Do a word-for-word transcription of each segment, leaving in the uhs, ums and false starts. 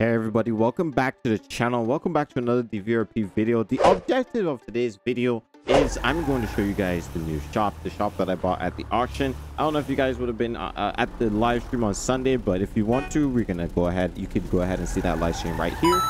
Hey everybody, welcome back to the channel. Welcome back to another D V R P video. The objective of today's video is I'm going to show you guys the new shop, the shop that I bought at the auction. I don't know if you guys would have been uh, at the live stream on Sunday, but if you want to, we're gonna go ahead, you could go ahead and see that live stream right here.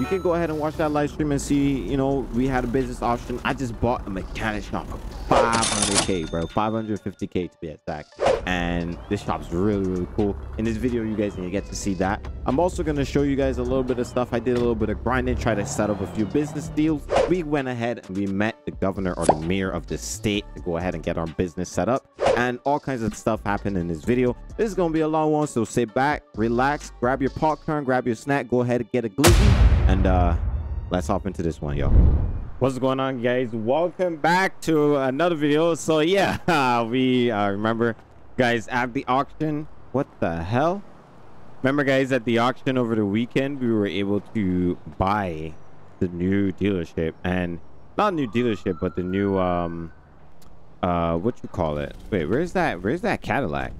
You can go ahead and watch that live stream and see, you know, we had a business auction. I just bought a mechanic shop for five hundred K, bro, five hundred fifty K to be exact. And this shop's really really cool. In this video you guys gonna get to see that. I'm also gonna show you guys a little bit of stuff. I did a little bit of grinding, try to set up a few business deals. We went ahead and we met the governor or the mayor of the state to go ahead and get our business set up, and all kinds of stuff happened in this video. This is gonna be a long one, so sit back, relax, grab your popcorn, grab your snack, go ahead and get a glizzy, and uh let's hop into this one, yo. What's going on guys, welcome back to another video. So yeah, we uh, remember guys at the auction, what the hell remember guys at the auction over the weekend, we were able to buy the new dealership, and not new dealership but the new um uh what you call it, wait, where's that where's that Cadillac?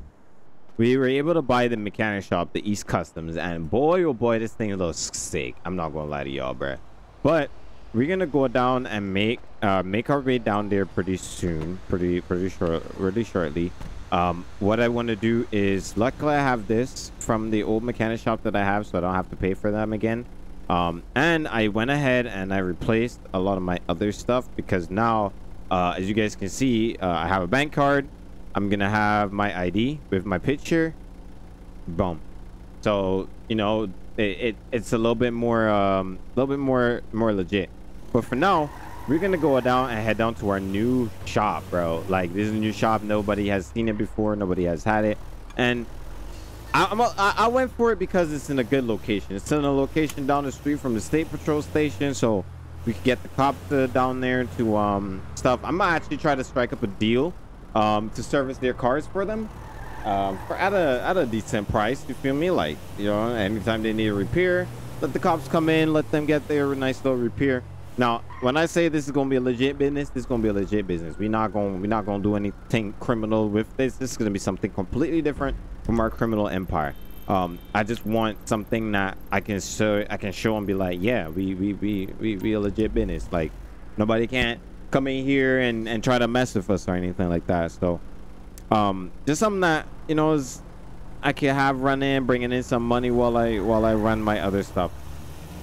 We were able to buy the mechanic shop, the East Customs, and boy oh boy, this thing looks sick. I'm not gonna lie to y'all, bruh, but we're gonna go down and make uh make our way down there pretty soon, pretty pretty short really shortly. Um what I want to do is, luckily I have this from the old mechanic shop that I have, so I don't have to pay for them again. Um and I went ahead and I replaced a lot of my other stuff, because now uh as you guys can see, uh, I have a bank card, I'm gonna have my I D with my picture, boom. So you know, it, it it's a little bit more um a little bit more more legit. But for now we're gonna go down and head down to our new shop, bro. Like, this is a new shop, nobody has seen it before, nobody has had it, and I, I'm a, I, I went for it because it's in a good location. It's in a location down the street from the state patrol station, so we could get the cops to, down there to um stuff. I'm gonna actually try to strike up a deal um to service their cars for them, um for at a at a decent price, you feel me? Like, you know, anytime they need a repair, let the cops come in, let them get their nice little repair. Now, when I say this is gonna be a legit business, this is gonna be a legit business. We're not gonna we're not gonna do anything criminal with this. This is gonna be something completely different from our criminal empire. Um, I just want something that I can show I can show and be like, yeah, we we we we we a legit business. Like, nobody can't come in here and and try to mess with us or anything like that. So, um, just something that, you know, is I can have run in, bringing in some money while I while I run my other stuff.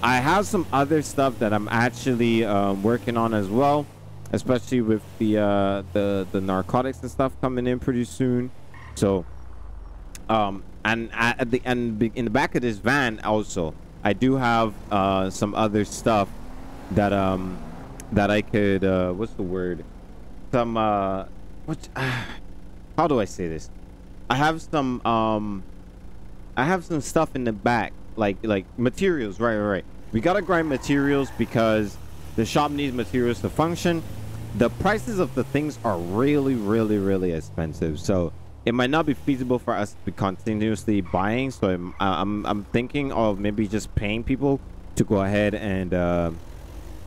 I have some other stuff that I'm actually um, working on as well, especially with the uh, the the narcotics and stuff coming in pretty soon. So, um, and at the and in the back of this van also, I do have uh, some other stuff that um that I could uh, what's the word? Some uh, what? Uh, how do I say this? I have some um, I have some stuff in the back, like like materials, right, right, right. We gotta grind materials because the shop needs materials to function. The prices of the things are really really really expensive, so it might not be feasible for us to be continuously buying. So i'm i'm, I'm thinking of maybe just paying people to go ahead and uh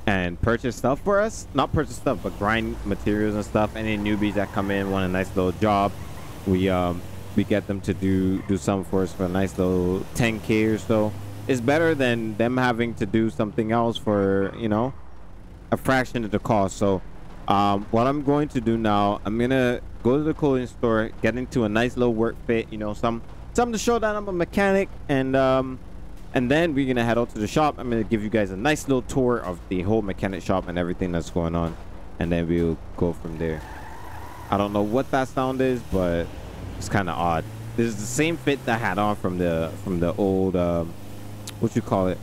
and purchase stuff for us, not purchase stuff but grind materials and stuff. Any newbies that come in want a nice little job, we um we get them to do do something for us for a nice little ten K or so. It's better than them having to do something else for, you know, a fraction of the cost. So um what I'm going to do now, I'm gonna go to the clothing store, get into a nice little work fit, you know, some something to show that I'm a mechanic, and um and then we're gonna head out to the shop. I'm gonna give you guys a nice little tour of the whole mechanic shop and everything that's going on, and then we'll go from there. I don't know what that sound is, but it's kind of odd. This is the same fit that I had on from the from the old um, what you call it.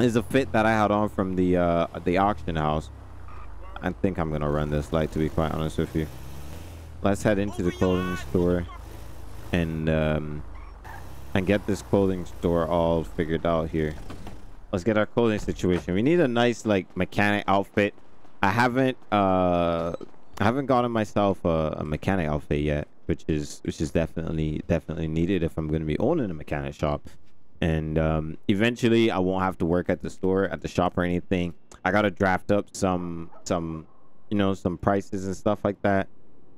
It's a fit that I had on from the uh, the auction house. I think I'm gonna run this light, to be quite honest with you. Let's head into the clothing store and um, and get this clothing store all figured out here. Let's get our clothing situation. We need a nice like mechanic outfit. I haven't uh, I haven't gotten myself a, a mechanic outfit yet, which is which is definitely definitely needed if I'm going to be owning a mechanic shop. And um eventually I won't have to work at the store at the shop or anything. I gotta draft up some some you know, some prices and stuff like that,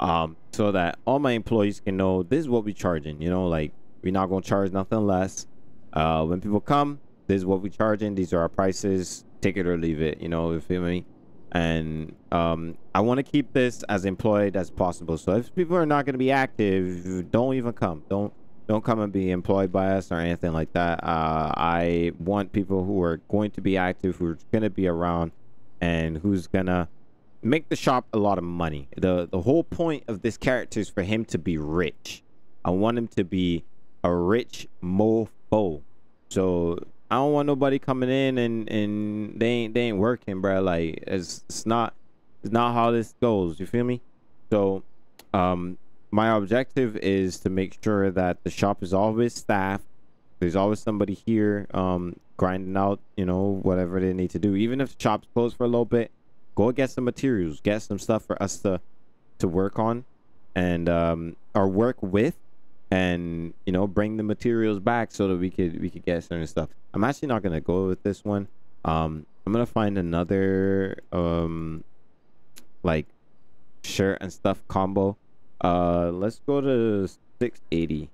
um so that all my employees can know this is what we're charging, you know, like we're not gonna charge nothing less. Uh when people come, This is what we're charging. These are our prices. Take it or leave it. You know, you feel me? And um, I want to keep this as employed as possible. So if people are not going to be active, don't even come. Don't don't come and be employed by us or anything like that. Uh, I want people who are going to be active, who are going to be around, and who's going to make the shop a lot of money. The, the whole point of this character is for him to be rich. I want him to be a rich mofo. So I don't want nobody coming in and and they ain't they ain't working, bro. Like it's, it's not it's not how this goes. You feel me? So, um, my objective is to make sure that the shop is always staffed. There's always somebody here, um, grinding out, you know, whatever they need to do. Even if the shop's closed for a little bit, go get some materials, get some stuff for us to to work on, and um, or work with. And you know, bring the materials back so that we could we could get certain stuff. I'm actually not gonna go with this one. Um, I'm gonna find another um, like shirt and stuff combo. Uh, let's go to six eighty.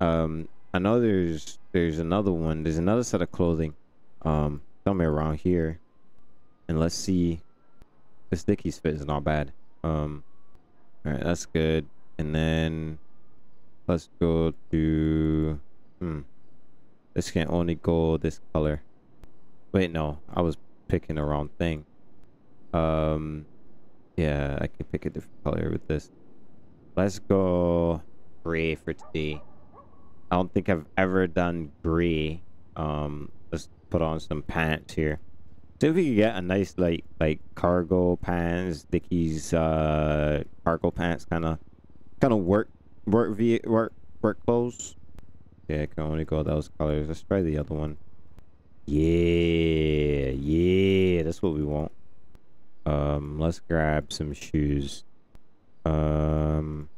Um, I know there's there's another one. There's another set of clothing. Um, somewhere around here. And let's see. The stickies fit is not bad. Um, all right, that's good. And then. Let's go to, hmm, this can only go this color. Wait, no, I was picking the wrong thing. Um, yeah, I can pick a different color with this. Let's go gray for today. I don't think I've ever done gray. Um, let's put on some pants here. See if we can get a nice, like, like cargo pants, Dickies, uh, cargo pants, kind of, kind of work. Work v work work clothes. Yeah, I can only go those colors. Let's try the other one. Yeah, yeah, that's what we want. Um, let's grab some shoes. Um,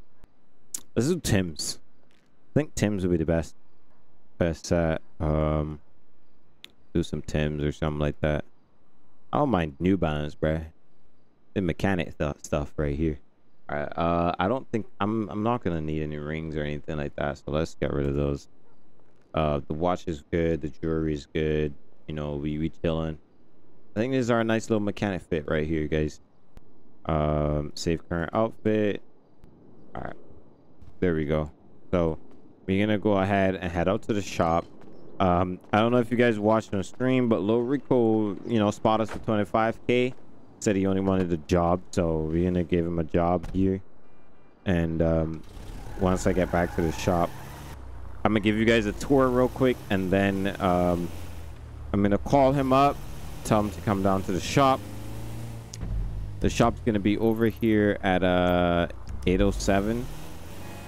let's do Tim's. I think Tim's would be the best, best set. Um, do some Tim's or something like that. I don't mind New Balance, bruh. The mechanic th stuff right here. Alright, uh, I don't think, I'm, I'm not gonna need any rings or anything like that, so let's get rid of those. Uh, the watch is good, the jewelry is good, you know, we, we chillin'. I think this is our nice little mechanic fit right here, guys. Um, save current outfit. Alright, there we go. So, we're gonna go ahead and head out to the shop. Um, I don't know if you guys watched on stream, but Lil Rico, you know, spot us for twenty-five K. Said he only wanted a job, so we're gonna give him a job here. And um, once I get back to the shop, I'm gonna give you guys a tour real quick, and then um, I'm gonna call him up, tell him to come down to the shop. The shop's gonna be over here at uh, eight oh seven.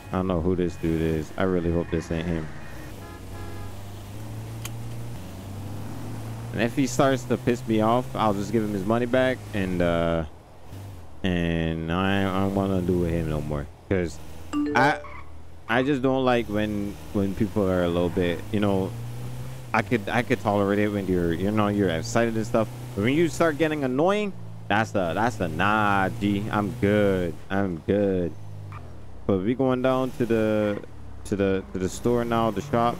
I don't know who this dude is. I really hope this ain't him. And if he starts to piss me off, I'll just give him his money back, and uh, and I, I don't want to do with him no more, because I I just don't like when when people are a little bit, you know, I could I could tolerate it when you're you know you're excited and stuff, but when you start getting annoying, that's the that's the nah, G, I'm good, I'm good. But we going down to the to the to the store now, the shop,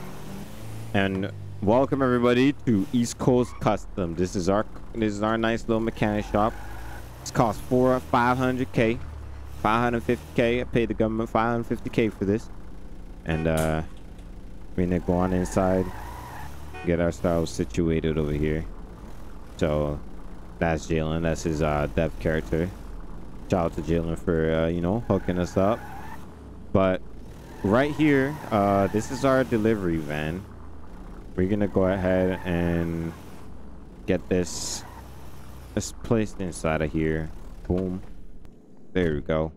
and. Welcome everybody to East Coast Custom. This is our this is our nice little mechanic shop. It's cost four five hundred k, five hundred fifty k. I paid the government five hundred fifty k for this, and uh, we're gonna go on inside, get our styles situated over here. So that's Jalen. That's his uh, dev character. Shout out to Jalen for uh, you know hooking us up. But right here, uh, this is our delivery van. We're gonna go ahead and get this this placed inside of here. Boom, there we go.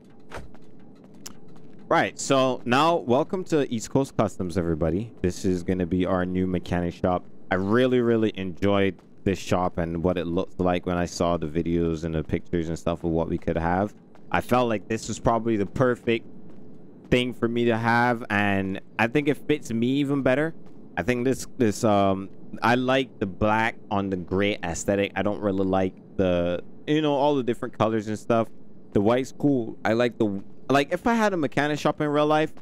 Right, so now welcome to East Coast Customs, everybody. This is gonna be our new mechanic shop. I really really enjoyed this shop and what it looked like when I saw the videos and the pictures and stuff of what we could have. I felt like this was probably the perfect thing for me to have, and I think it fits me even better. I think this this um I like the black on the gray aesthetic. I don't really like the you know all the different colors and stuff. The white's cool. I like the like if I had a mechanic shop in real life,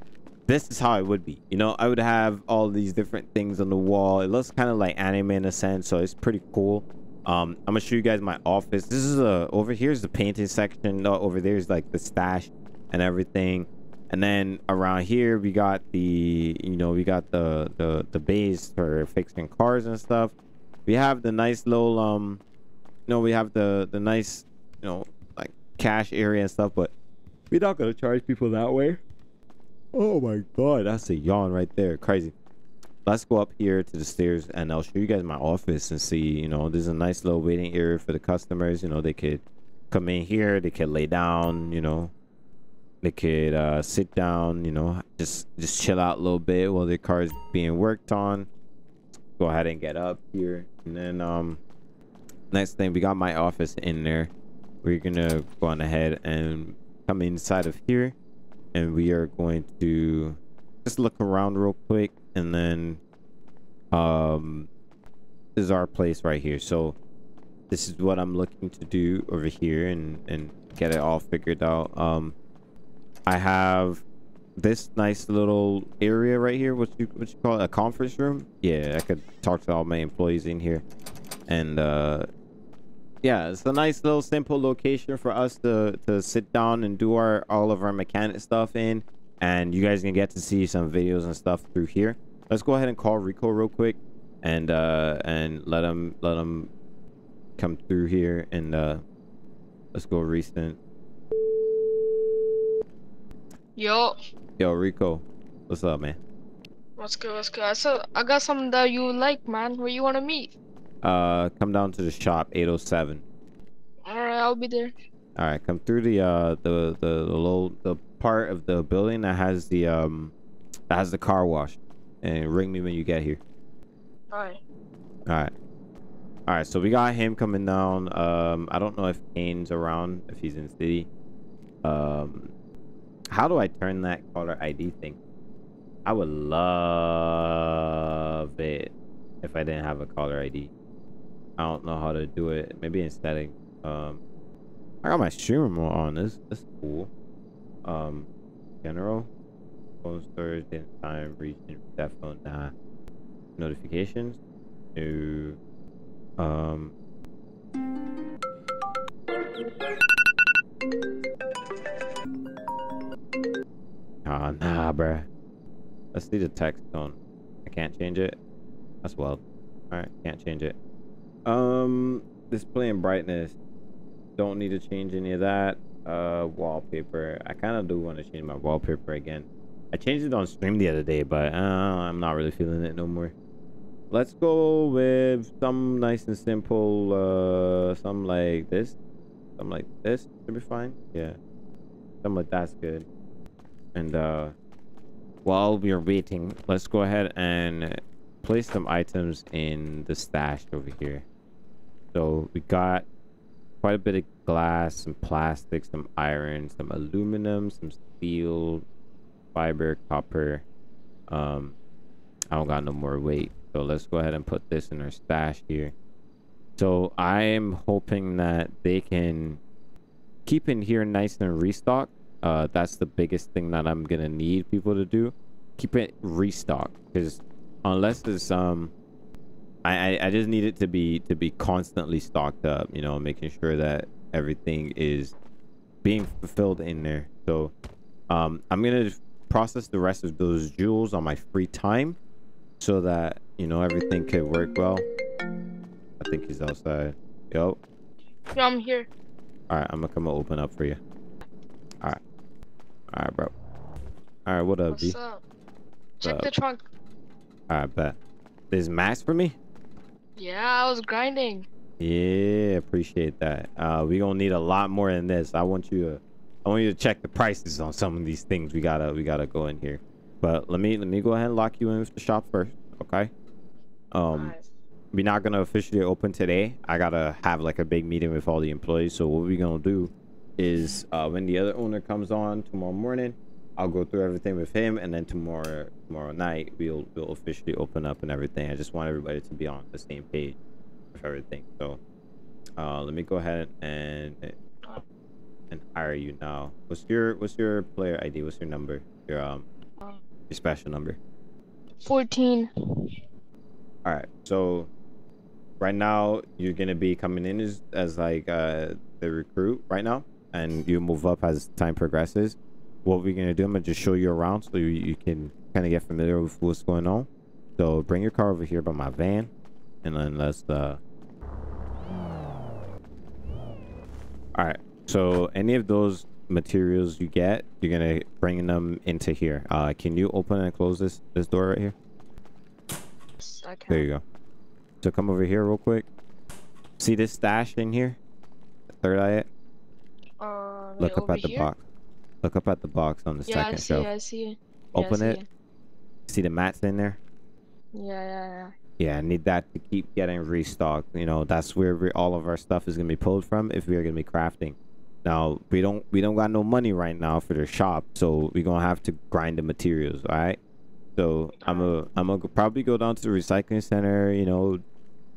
this is how it would be. You know, I would have all these different things on the wall. It looks kind of like anime in a sense, so it's pretty cool. um I'm gonna show you guys my office. This is a over here's the painting section. No, over there's like the stash and everything, and then around here we got the you know we got the the the base for fixing cars and stuff. We have the nice little um you know we have the the nice you know like cash area and stuff, but we're not gonna charge people that way. Oh my god, that's a yawn right there, crazy. Let's go up here to the stairs and I'll show you guys my office and see, you know, there's a nice little waiting area for the customers. You know, they could come in here, they could lay down, you know, they could uh, sit down, you know, just, just chill out a little bit while their car is being worked on. Go ahead and get up here. And then um, next thing, we got my office in there. We're going to go on ahead and come inside of here, and we are going to just look around real quick. And then um this is our place right here. So this is what I'm looking to do over here and and get it all figured out. um I have this nice little area right here, what you what you call it, a conference room. Yeah, I could talk to all my employees in here, and uh yeah, it's a nice little simple location for us to to sit down and do our all of our mechanic stuff in. And you guys can get to see some videos and stuff through here. Let's go ahead and call Rico real quick, and uh, and let him let him come through here, and uh, let's go recent. Yo. Yo, Rico, what's up, man? What's good? What's good? I said I got something that you like, man. Where you wanna meet? Uh, come down to the shop, eight oh seven. All right, I'll be there. All right, come through the uh the the, the little the. part of the building that has the um that has the car wash, and ring me when you get here. All right all right all right so we got him coming down. um I don't know if Kane's around, if he's in the city. Um how do I turn that caller I D thing? I would love it if I didn't have a caller I D. I don't know how to do it. Maybe instead of um I got my stream remote on. This that's cool. Um, general, phone storage, in time, region, that phone, nah. Notifications, new, um. Ah, oh, nah, bruh. Let's see the text tone. I can't change it. That's wild. Alright, can't change it. Um, display and brightness. Don't need to change any of that. Uh wallpaper, I kind of do want to change my wallpaper again. I changed it on stream the other day, but uh, I'm not really feeling it no more. Let's go with some nice and simple, uh something like this, something like this should be fine. Yeah, something like that's good. And uh while we're waiting, let's go ahead and place some items in the stash over here. So we got quite a bit of glass, some plastic, some iron, some aluminum, some steel, fiber, copper. um I don't got no more weight, so let's go ahead and put this in our stash here. So I am hoping that they can keep in here nice and restock. Uh that's the biggest thing that I'm gonna need people to do, keep it restock, because unless there's um I, I just need it to be to be constantly stocked up, you know, making sure that everything is being fulfilled in there. So um, I'm going to process the rest of those jewels on my free time so that, you know, everything could work well. I think he's outside. Yo. No, I'm here. All right. I'm going to come open up for you. All right. All right, bro. All right. What up, What's B? up? Check What's the up? trunk. All right, bet. There's max for me? Yeah, I was grinding. Yeah, appreciate that. Uh, we gonna need a lot more than this. I want you to, I want you to check the prices on some of these things. We gotta, we gotta go in here. But let me, let me go ahead and lock you in with the shop first, okay? Um, nice. We're not gonna officially open today. I gotta have like a big meeting with all the employees. So what we gonna do is, uh, when the other owner comes on tomorrow morning, I'll go through everything with him, and then tomorrow tomorrow night we'll we'll officially open up and everything. I just want everybody to be on the same page with everything. So uh let me go ahead and and hire you now. What's your what's your player I D? What's your number? Your um Your special number. fourteen. All right. So right now you're going to be coming in as, as like uh, the recruit right now, and you move up as time progresses. What we're going to do, I'm going to just show you around so you, you can kind of get familiar with what's going on. So bring your car over here by my van, and then let's uh all right, so any of those materials you get, you're gonna bring them into here. Uh can you open and close this this door right here? Yes, I can. There you go. So come over here real quick. See this stash in here? Third eye it. Uh, look up at here? the box. Look up at the box on the yeah, second shelf. I see, I see it. Yeah, open I see it. it. See the mats in there? Yeah, yeah, yeah. Yeah, I need that to keep getting restocked. You know, that's where we, all of our stuff is gonna be pulled from if we're gonna be crafting. Now we don't we don't got no money right now for the shop, so we're gonna have to grind the materials. All right, so I'm a I'm gonna probably go down to the recycling center, you know,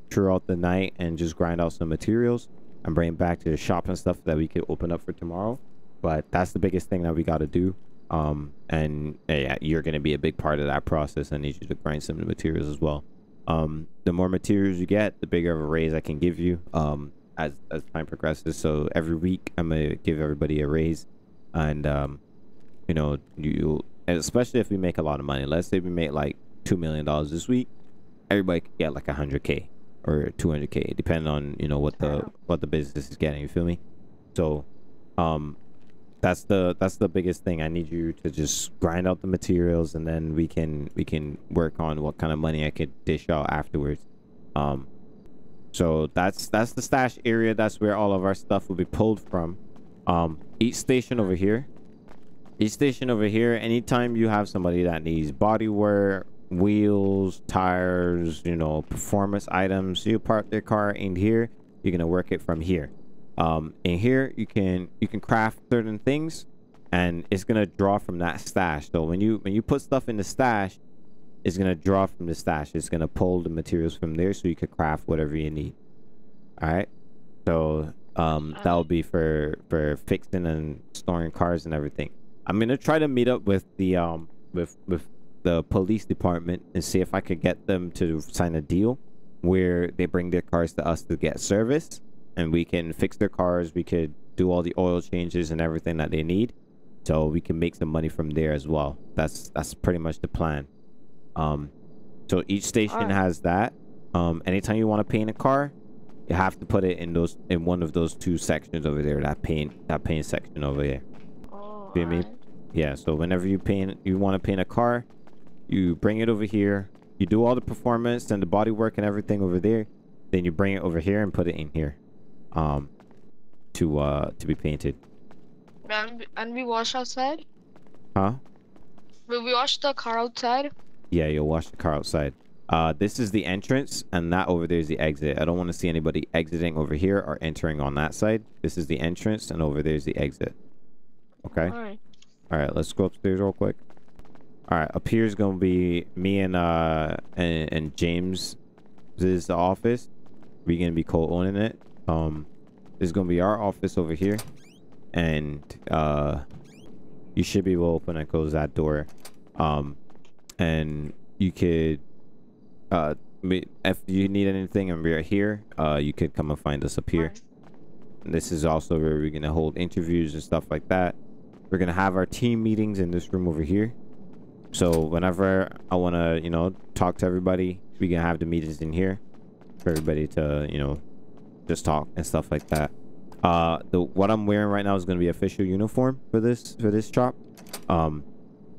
throughout the night and just grind out some materials and bring it back to the shop and stuff that we could open up for tomorrow. But that's the biggest thing that we got to do. Um, and yeah, you're gonna be a big part of that process. I need you to grind some of the materials as well. Um, the more materials you get, the bigger of a raise I can give you. Um. As, as time progresses. So every week I'm gonna give everybody a raise, and um you know, you and especially if we make a lot of money, let's say we make like two million dollars this week, everybody could get like a hundred K or two hundred K, depending on, you know, what the what the business is getting, you feel me? So um that's the that's the biggest thing. I need you to just grind out the materials, and then we can we can work on what kind of money I could dish out afterwards. um So that's that's the stash area. That's where all of our stuff will be pulled from. Um, each station over here. Each station over here. Anytime you have somebody that needs body wear, wheels, tires, you know, performance items, you park their car in here. You're gonna work it from here. Um, in here, you can you can craft certain things, and it's gonna draw from that stash. So when you when you put stuff in the stash, it's gonna draw from the stash. It's gonna pull the materials from there, so you could craft whatever you need. All right. So um, that'll be for for fixing and storing cars and everything. I'm gonna try to meet up with the um with with the police department and see if I could get them to sign a deal where they bring their cars to us to get service, and we can fix their cars. We could do all the oil changes and everything that they need, so we can make some money from there as well. That's that's pretty much the plan. Um, so each station right. has that. Um, anytime you want to paint a car, you have to put it in those in one of those two sections over there. That paint, that paint section over there. Oh, you know what I mean? Right. Yeah. So whenever you paint, you want to paint a car, you bring it over here. You do all the performance and the body work and everything over there. Then you bring it over here and put it in here, um, to uh to be painted. And and we wash outside. Huh? Will we wash the car outside? Yeah, you'll wash the car outside. Uh, this is the entrance, and that over there is the exit. I don't want to see anybody exiting over here or entering on that side. This is the entrance, and over there is the exit. Okay? All right. All right, let's go upstairs real quick. All right, up here is going to be me and, uh, and, and James' this office. We're going to be co-owning it. Um, there's going to be our office over here, and uh, you should be able to open and close that door. Um... And you could, uh, if you need anything and we're here, uh, you could come and find us up here. And this is also where we're going to hold interviews and stuff like that. We're going to have our team meetings in this room over here. So whenever I want to, you know, talk to everybody, we can have the meetings in here for everybody to, you know, just talk and stuff like that. Uh, the, what I'm wearing right now is going to be official uniform for this, for this shop. Um,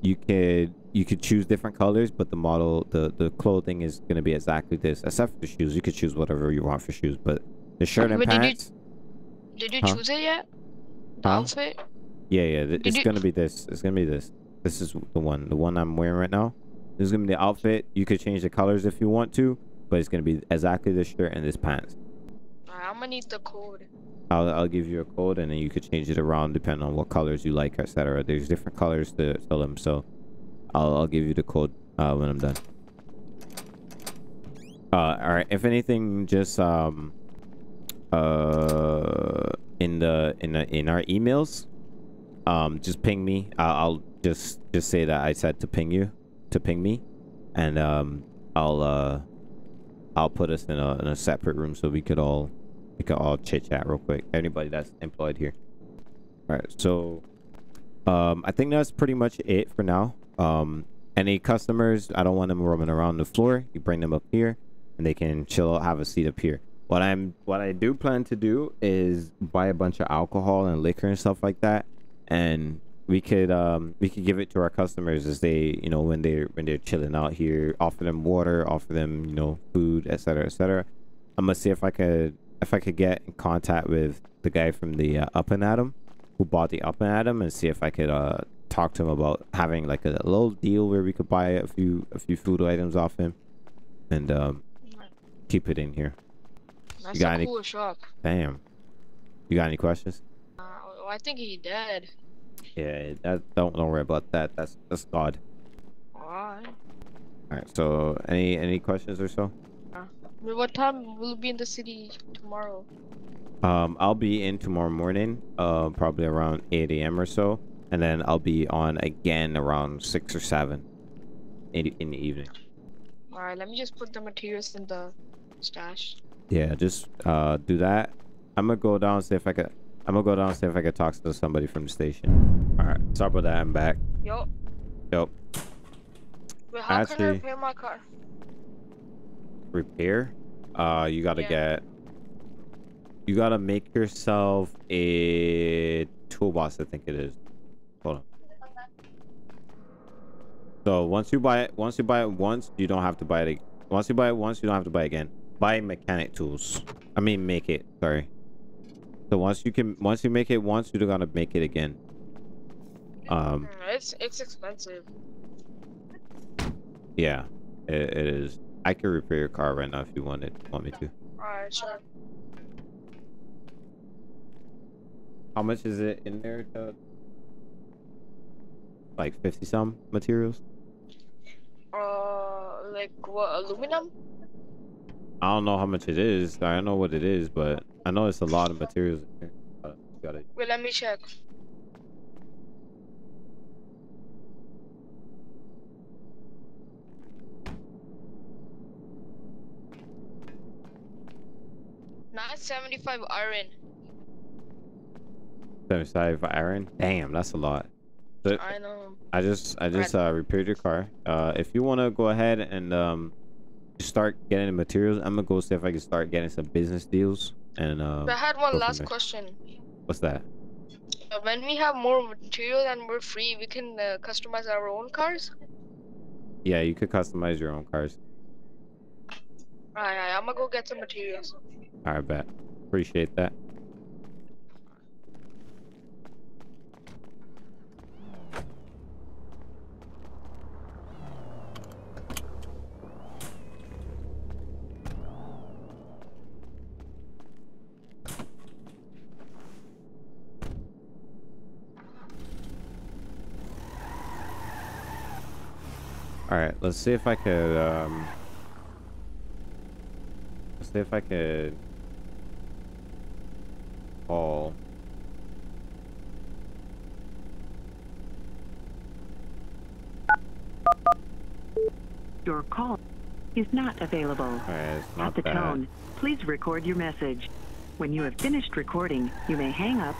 you could. You could choose different colors, but the model, the, the clothing is going to be exactly this. Except for the shoes. You could choose whatever you want for shoes, but the shirt and Wait, pants... Did you, did you huh? choose it yet? The huh? outfit? Yeah, yeah. Th did it's you... going to be this. It's going to be this. This is the one. The one I'm wearing right now. This is going to be the outfit. You could change the colors if you want to, but it's going to be exactly this shirt and this pants. Alright, I'm going to need the code. I'll, I'll give you a code, and then you could change it around depending on what colors you like, et cetera. There's different colors to sell them, so... I'll, I'll give you the code uh, when I'm done. Uh, all right. If anything, just um, uh, in the in the, in our emails, um, just ping me. I'll, I'll just just say that I said to ping you, to ping me, and um, I'll uh, I'll put us in a, in a separate room so we could all we could all chit chat real quick. Anybody that's employed here. All right, so um, I think that's pretty much it for now. Um, any customers, I don't want them roaming around the floor. You bring them up here, and they can chill, have a seat up here. What I'm, what I do plan to do is buy a bunch of alcohol and liquor and stuff like that, and we could, um, we could give it to our customers as they, you know, when they're, when they're chilling out here. Offer them water, offer them, you know, food, et cetera, et cetera. I'm gonna see if I could, if I could get in contact with the guy from the uh, Up and Atom, who bought the Up and Atom, and see if I could uh, talk to him about having like a, a little deal where we could buy a few, a few food items off him, and um, keep it in here. That's a cool shop. Damn. You got any questions? Uh, well, I think he's dead. Yeah, that, don't don't worry about that. That's that's God. Alright. Alright. So, any any questions or so? Uh, what time will you be in the city tomorrow? Um, I'll be in tomorrow morning. Uh, probably around eight A M or so, and then I'll be on again around six or seven in in the evening. Alright. Let me just put the materials in the stash. Yeah, just uh do that. I'm gonna go down and see if I could. I'm gonna go down and see if I could talk to somebody from the station. All right, sorry about that. I'm back. Yo. Yo. Wait, how Actually, can I repair my car? Repair? Uh, you gotta yeah. get. You gotta make yourself a toolbox. I think it is. Hold on. So once you buy it, once you buy it once, you don't have to buy it. Once you buy it once, you don't have to buy it again. Buy mechanic tools. I mean, make it. Sorry. So once you can, once you make it once, you're gonna make it again. Um. It's it's expensive. Yeah, it, it is. I can repair your car right now if you wanted. Want me to? Alright, sure. How much is it in there? To... Like fifty some materials. Uh, like what? Aluminum. I don't know how much it is. I don't know what it is, but I know it's a lot of materials in here. Uh, got it. Wait, let me check. nine seventy-five iron. seventy-five iron? Damn, that's a lot. So I know. I just, I just uh, repaired your car. Uh, if you want to go ahead and... um. start getting the materials. I'm gonna go see if I can start getting some business deals. And uh, I had one last question. What's that? Uh, when we have more materials and we're free, we can uh, customize our own cars. Yeah, you could customize your own cars. All right, all right, I'm gonna go get some materials. All right, bet. Appreciate that. All right, let's see if I could, um, let's see if I could call. Your call is not available. All right, it's not At the bad. tone, please record your message. When you have finished recording, you may hang up.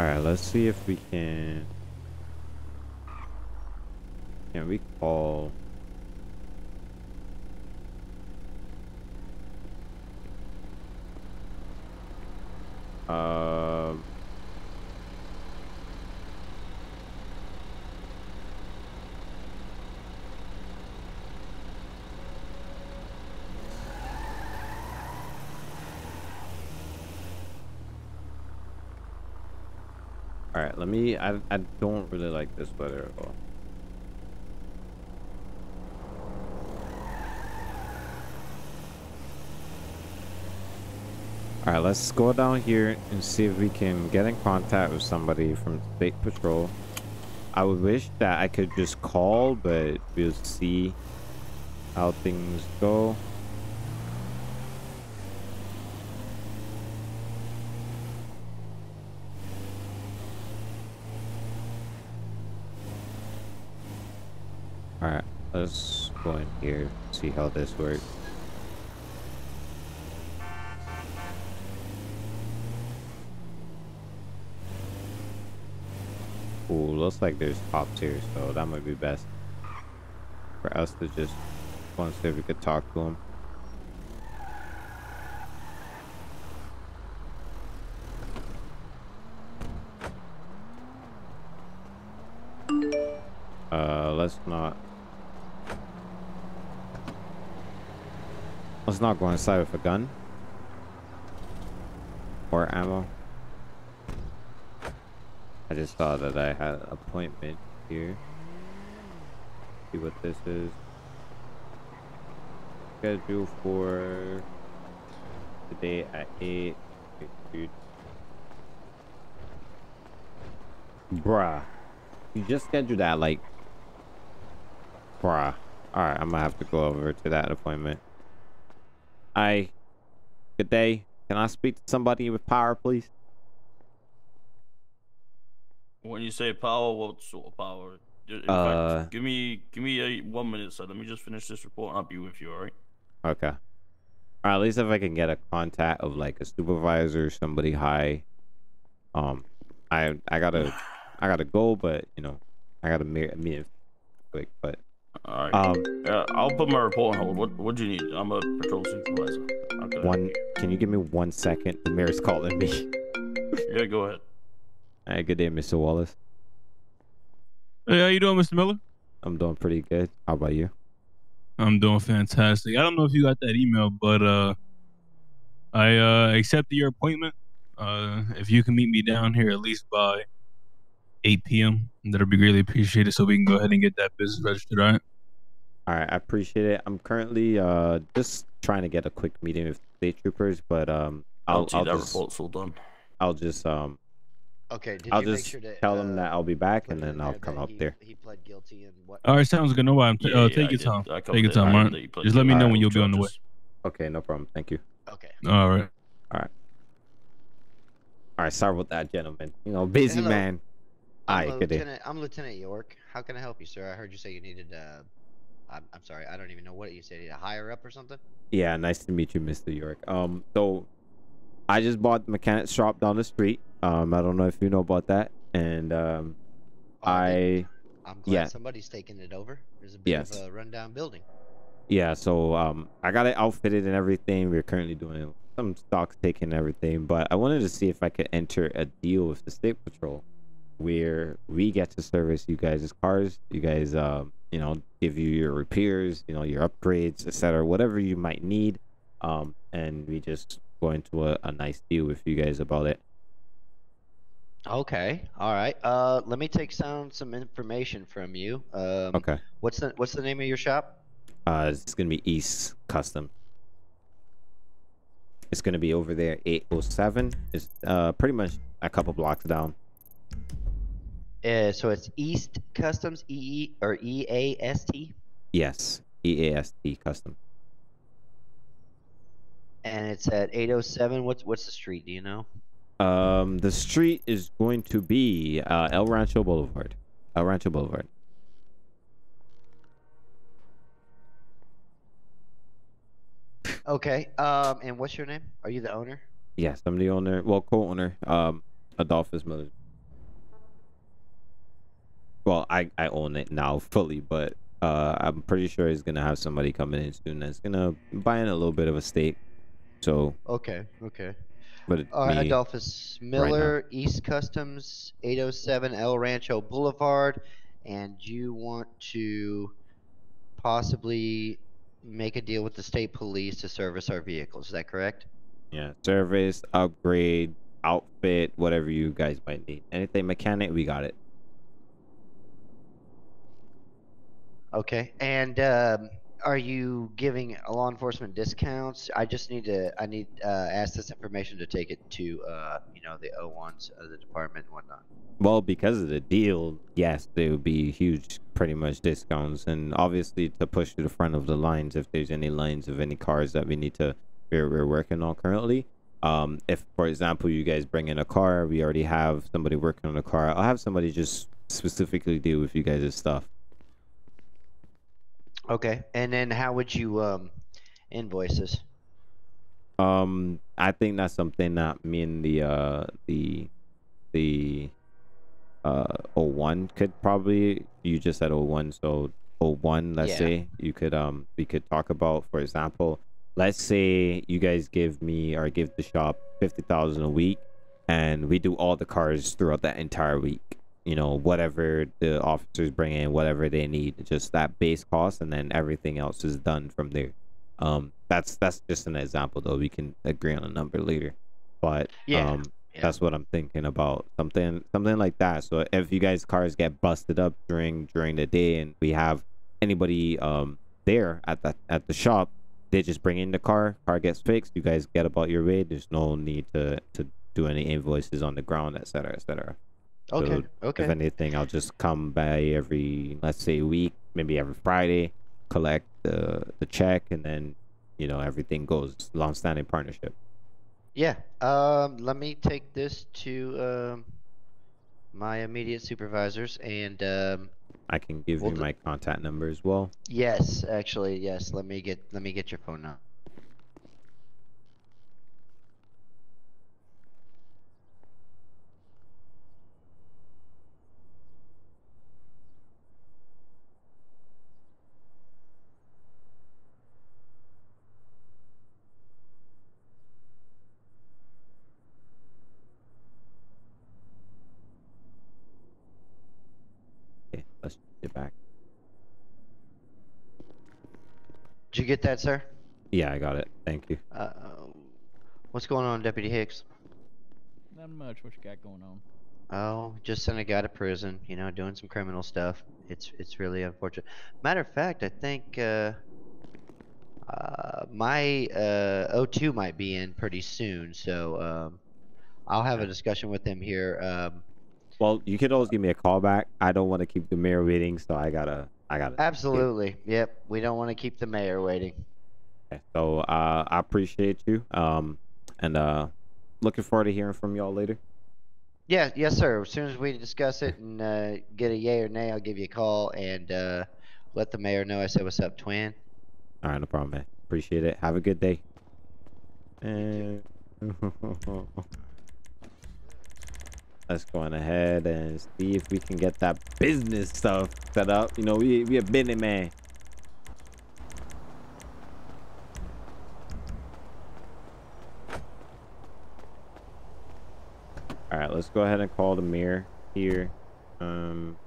Alright, let's see if we can... Can we call... Uh... Alright, let me... I, I don't really like this weather at all. Alright, let's go down here and see if we can get in contact with somebody from State Patrol. I would wish that I could just call, but we'll see how things go. Alright, let's go in here, see how this works. Ooh, looks like there's cops here, so that might be best for us to just want to see if we could talk to them. Uh, let's not... Let's not go inside with a gun. Or ammo. I just saw that I had an appointment here. See what this is. Schedule for today at eight. Bruh. You just scheduled that like... Bruh. Alright, I'm gonna have to go over to that appointment. Hi. Good day. Can I speak to somebody with power, please? When you say power, what sort of power? In uh, fact, give me, give me a one minute, so let me just finish this report and I'll be with you, alright? Okay. Or at least if I can get a contact of like a supervisor or somebody high. Um, I I gotta I gotta go, but you know, I gotta meet meet quick. But alright. Um, uh, I'll put my report on hold. What What do you need? I'm a patrol supervisor. Okay. One. Can you give me one second? The mayor's calling me. Yeah, go ahead. Hey, good day, Mister Wallace. Hey, how you doing, Mister Miller? I'm doing pretty good. How about you? I'm doing fantastic. I don't know if you got that email, but uh, I uh, accepted your appointment. Uh, if you can meet me down here at least by eight P M, that'll be greatly appreciated, so we can go ahead and get that business registered, all right? All right, I appreciate it. I'm currently uh, just trying to get a quick meeting with state troopers, but um, I'll, I'll, I'll that just, report's all done. I'll just um. Okay, did I'll you just make sure to, tell uh, him that I'll be back, and then I'll come he, up there. He pled guilty and what? All right, sounds good. No way. I'm t yeah, uh, take yeah, your time. Take your time, Martin. Just guilty. Let me know right, when you'll be on the way. Okay, no problem. Thank you. Okay. All right. All right. All right. Sorry about that, gentlemen. You know, busy Hello. man. I'm All right, good day. I'm Lieutenant York. How can I help you, sir? I heard you say you needed. Uh, I'm, I'm sorry. I don't even know what you said. A higher up or something? Yeah. Nice to meet you, Mister York. Um. So, I just bought the mechanic shop down the street. Um, I don't know if you know about that, and um, oh, I, I'm glad yeah. somebody's taking it over. There's a bit yes. of a rundown building. Yeah, so um, I got it outfitted and everything. We're currently doing some stock taking and everything, but I wanted to see if I could enter a deal with the state patrol, where we get to service you guys' cars. You guys, um, you know, give you your repairs, you know, your upgrades, et cetera, whatever you might need, um, and we just go into a, a nice deal with you guys about it. Okay. All right. Uh, let me take some some information from you. Um, okay. What's the What's the name of your shop? Uh, it's gonna be East Custom. It's gonna be over there, eight oh seven. It's uh pretty much a couple blocks down. Uh, so it's East Customs, E E or E A S T. Yes, E A S T Custom. And it's at eight oh seven. What's What's the street? Do you know? Um, the street is going to be uh, El Rancho Boulevard. El Rancho Boulevard. Okay. Um, and what's your name? Are you the owner? Yes, I'm the owner. Well, co-owner. Um, Adolphus Miller. Well, I I own it now fully, but uh, I'm pretty sure he's gonna have somebody coming in soon that's gonna buy in a little bit of a stake. So. Okay. Okay. But all right, Adolphus Miller, right, East Customs, eight oh seven El Rancho Boulevard, and you want to possibly make a deal with the state police to service our vehicles. Is that correct? Yeah, service, upgrade, outfit, whatever you guys might need. Anything mechanic, we got it. Okay, and um, are you giving law enforcement discounts? I just need to I need uh, ask this information to take it to uh, you know, the O ones of the department and whatnot. Well, because of the deal, yes, there would be huge, pretty much discounts, and obviously to push to the front of the lines if there's any lines of any cars that we need to we're, we're working on currently. Um, if for example you guys bring in a car, we already have somebody working on a car. I'll have somebody just specifically deal with you guys' stuff. Okay, and then how would you um invoice this? Um, I think that's something that me and the uh the the uh oh one could probably. You just said oh one, so oh one. Let's yeah. say you could um we could talk about, for example, let's say you guys give me or give the shop fifty thousand a week, and we do all the cars throughout that entire week. You know, whatever the officers bring in, whatever they need, just that base cost, and then everything else is done from there. Um, that's that's just an example, though. We can agree on a number later, but yeah, um, yeah. that's what I'm thinking about. Something something like that. So if you guys' cars get busted up during during the day, and we have anybody um there at the at the shop, they just bring in the car. Car gets fixed. You guys get about your way. There's no need to to do any invoices on the ground, et cetera, et cetera. Okay. So okay. If anything, I'll just come by every, let's say, week, maybe every Friday, collect the the check, and then, you know, everything goes long-standing partnership. Yeah. Um. Let me take this to um my immediate supervisors, and um. I can give we'll you my contact number as well. Yes, actually, yes. Let me get let me get your phone now. Get back. Did you get that, sir? Yeah, I got it. Thank you. Uh, what's going on, Deputy Hicks? Not much. What you got going on? Oh, just sent a guy to prison. You know, doing some criminal stuff. It's it's really unfortunate. Matter of fact, I think uh, uh, my uh, O two might be in pretty soon, so um, I'll have a discussion with him here. Um, Well, you could always give me a call back. I don't want to keep the mayor waiting, so I gotta, I gotta. Absolutely, yep. We don't want to keep the mayor waiting. Okay, so uh, I appreciate you, um, and uh, looking forward to hearing from y'all later. Yeah, yes, sir. As soon as we discuss it and uh, get a yay or nay, I'll give you a call and uh, let the mayor know I said what's up, twin. All right, no problem, man. Appreciate it. Have a good day. And. Let's go on ahead and see if we can get that business stuff set up. You know, we we a businessman. All right, let's go ahead and call the mayor here. Um.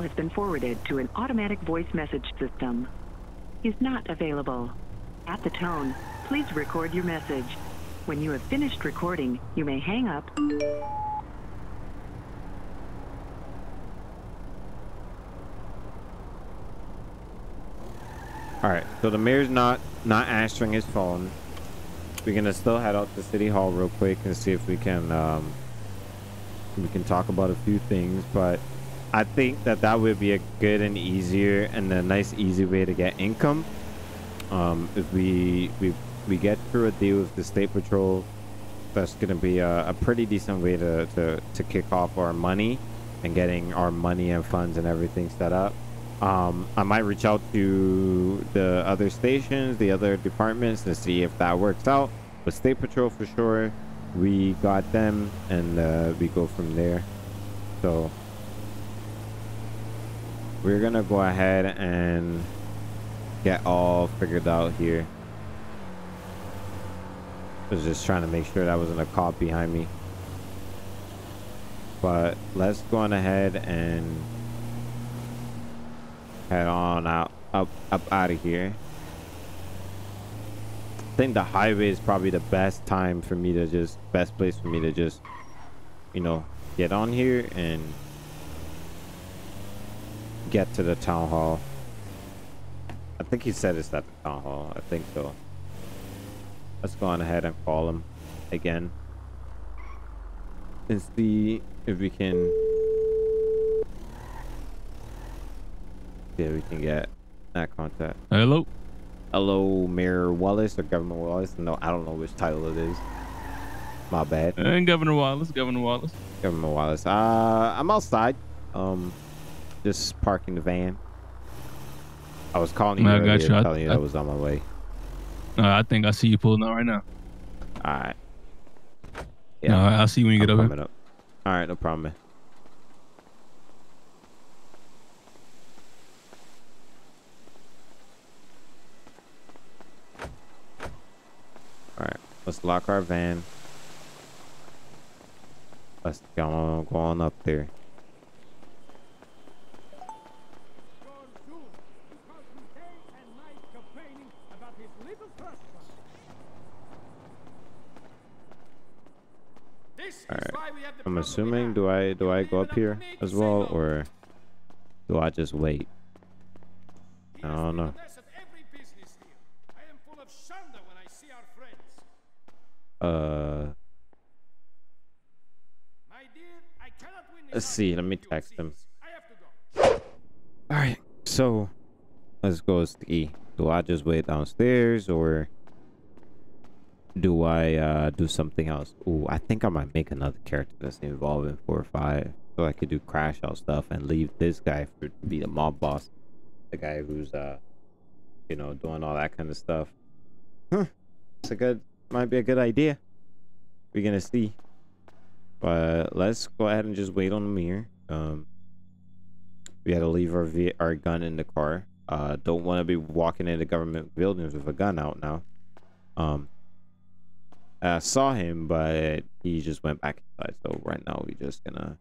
Has been forwarded to an automatic voice message system. Is not available. At the tone, please record your message. When you have finished recording, you may hang up. All right, so the mayor's not not answering his phone. We're gonna still head out to City Hall real quick and see if we can um, we can talk about a few things, but I think that that would be a good and easier and a nice easy way to get income. Um, if we we we get through a deal with the State Patrol, that's going to be a, a pretty decent way to, to to kick off our money and getting our money and funds and everything set up. Um, I might reach out to the other stations, the other departments, to see if that works out. But State Patrol for sure, we got them, and uh, we go from there. So. We're gonna go ahead and get all figured out here. I was just trying to make sure that wasn't a cop behind me. But let's go on ahead and head on out, up, up out of here. I think the highway is probably the best time for me to just, best place for me to just, you know, get on here and get to the town hall. I think he said it's at the town hall. I think so. Let's go on ahead and call him again. is the, if we can, yeah, we can get that contact. Hello? Hello, Mayor Wallace or Governor Wallace? No, I don't know which title it is. My bad. And Governor Wallace, Governor Wallace. Governor Wallace. Uh, I'm outside. Um, just parking the van. I was calling you I earlier, got you. telling I, you I, I was on my way. Uh, I think I see you pulling out right now. All right. Yeah. All right, I'll see you when you I'm get over. Up. All right, no problem, man. All right, let's lock our van. Let's go on, go on up there. All right. I'm assuming, do I do I go up here as well, or do I just wait? I don't know. Uh. Let's see. Let me text him. All right. So, let's go to E. Do I just wait downstairs, or do I uh, do something else? Ooh, I think I might make another character that's involved in four or five, so I could do crash out stuff and leave this guy for to be the mob boss, the guy who's uh, you know, doing all that kind of stuff. Huh? It's a good, might be a good idea. We're gonna see. But let's go ahead and just wait on the mirror. Um, we had to leave our v our gun in the car. Uh, don't want to be walking into government buildings with a gun out now. Um, I saw him, but he just went back inside. So right now we just gonna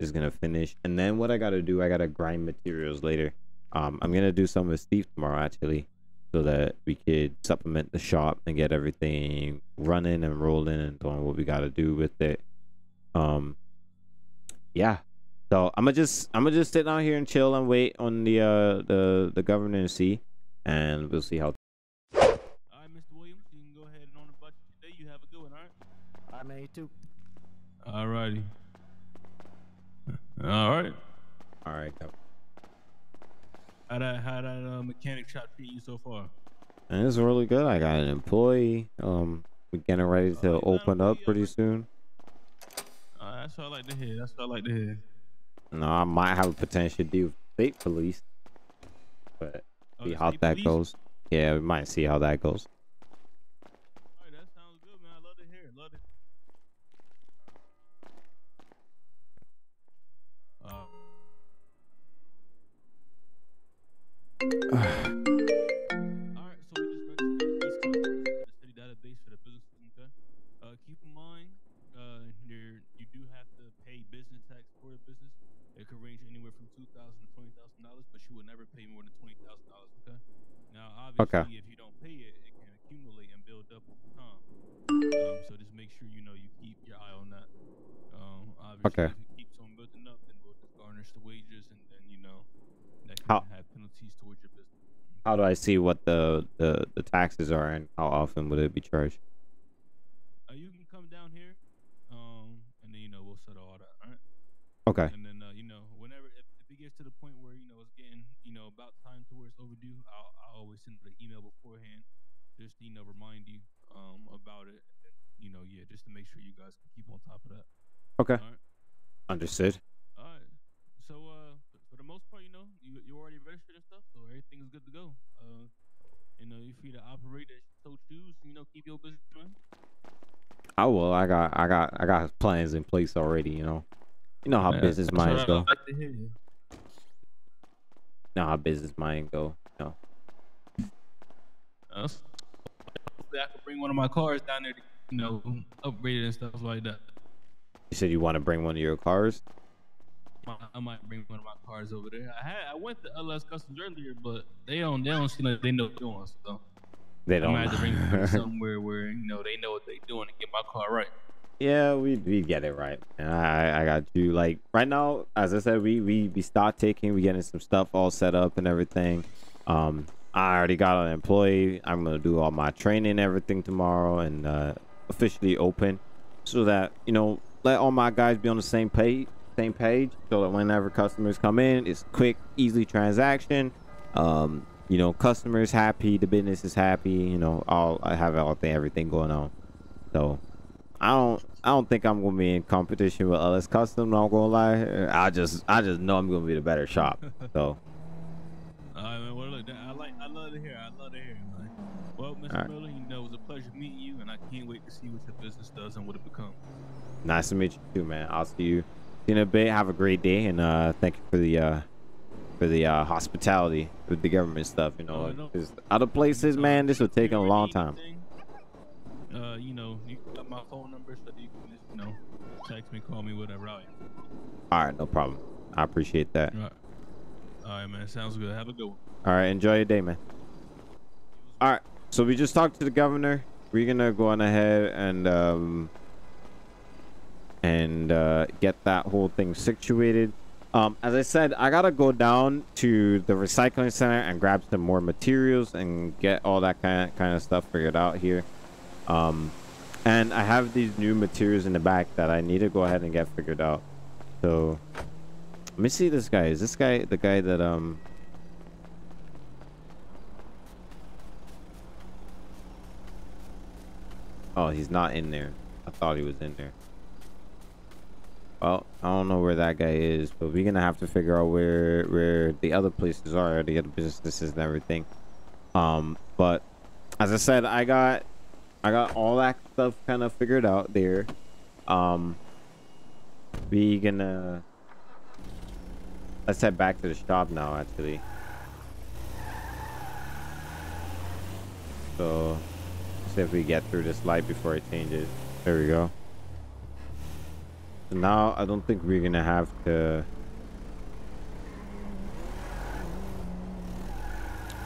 just gonna finish. And then what I gotta do, I gotta grind materials later. Um, I'm gonna do some with Steve tomorrow actually, so that we could supplement the shop and get everything running and rolling and doing what we gotta do with it. Um yeah, so i'm gonna just i'm gonna just sit down here and chill and wait on the uh the the governor and see, and we'll see how. All right, Mister Williams, you can go ahead and on about today. You have a good one. All right, I may too. All righty. All right, all right. How that, how that uh, mechanic shop treat you so far? And it's really good. I got an employee. Um, we're getting ready to uh, open up pretty soon. Uh, that's what I like to hear. That's what I like to hear. No, I might have a potential deal with state police, but oh, see how that police? goes. Yeah, we might see how that goes. All right, that sounds good, man. I love to hear it. Love it. Uh, All right, so we just registered East Coast the city database for the business. Okay. Uh, keep in mind, uh, there you do have to pay business tax for the business. It could range anywhere from two thousand to twenty thousand dollars, but you will never pay more than twenty thousand dollars. Okay. Now, obviously, okay. If you don't pay it, it can accumulate and build up over time. Um, so just make sure you know you keep your eye on that. Um, obviously, okay. If it keeps on building up, then we'll just garnish the wages, and then you know. That can how, have penalties towards your business. How do I see what the, the, the taxes are, and how often would it be charged? Uh, you can come down here, um, and then, you know, we'll settle all that, all right? Okay. And then, uh, you know, whenever, if, if it gets to the point where, you know, it's getting, you know, about time to where it's overdue, I'll, I'll always send an email beforehand, just, you know, remind you um, about it, and, you know, yeah, just to make sure you guys can keep on top of that. Okay. All right? Understood. All right. So, uh... for the most part, you know, you you already registered and stuff, so everything's good to go. Uh, you know, you're free to operate as you so choose. You know, keep your business going. I will. I got, I got, I got plans in place already. You know, you know how yeah, business minds go. Like to hear you. You know how business minds go. You know. Uh, hopefully, I could bring one of my cars down there to, you know, upgrade it and stuff like that. You said you want to bring one of your cars. I might bring one of my cars over there. I had I went to L S Customs earlier, but they don't they don't seem like they know what they're doing, so they don't. I might have to bring them somewhere where, you know, they know what they're doing and get my car right. Yeah, we we get it right. And I I got you. Like right now, as I said, we we we stock taking, we getting some stuff all set up and everything. Um, I already got an employee. I'm gonna do all my training and everything tomorrow and uh, officially open, so that, you know, let all my guys be on the same page, same page, so that whenever customers come in, it's quick, easy transaction. Um, you know, customers happy, the business is happy. You know, all I have all thing, everything going on. So I don't, I don't think I'm gonna be in competition with L S Customs. Not gonna lie, I just, I just know I'm gonna be the better shop. So. All right, man. Well, look, I like, I love to hear, I love to hear. Man. Well, Mister Right. Miller, you know, it was a pleasure meeting you, and I can't wait to see what your business does and what it becomes. Nice to meet you too, man. I'll see you in a bit. Have a great day, and uh, thank you for the, uh, for the uh, hospitality with the government stuff. You know, oh, no. Other places, no, man, this would take a long time. Uh, you know, you got my phone number, so you can just, you know, text me, call me, whatever. All right, no problem. I appreciate that. All right. All right, man. Sounds good. Have a good one. All right. Enjoy your day, man. All right. So we just talked to the governor. We're going to go on ahead and um, and uh, get that whole thing situated. Um, as I said, I got to go down to the recycling center and grab some more materials and get all that kind of, kind of stuff figured out here. Um, and I have these new materials in the back that I need to go ahead and get figured out. So... let me see this guy. Is this guy the guy that, um... oh, he's not in there. I thought he was in there. Well, I don't know where that guy is, but we're gonna have to figure out where where the other places are, the other businesses and everything. Um, but as I said, I got I got all that stuff kind of figured out there. Um, we gonna... let's head back to the shop now, actually. So, let's see if we get through this light before it changes. There we go. So now, I don't think we're gonna have to...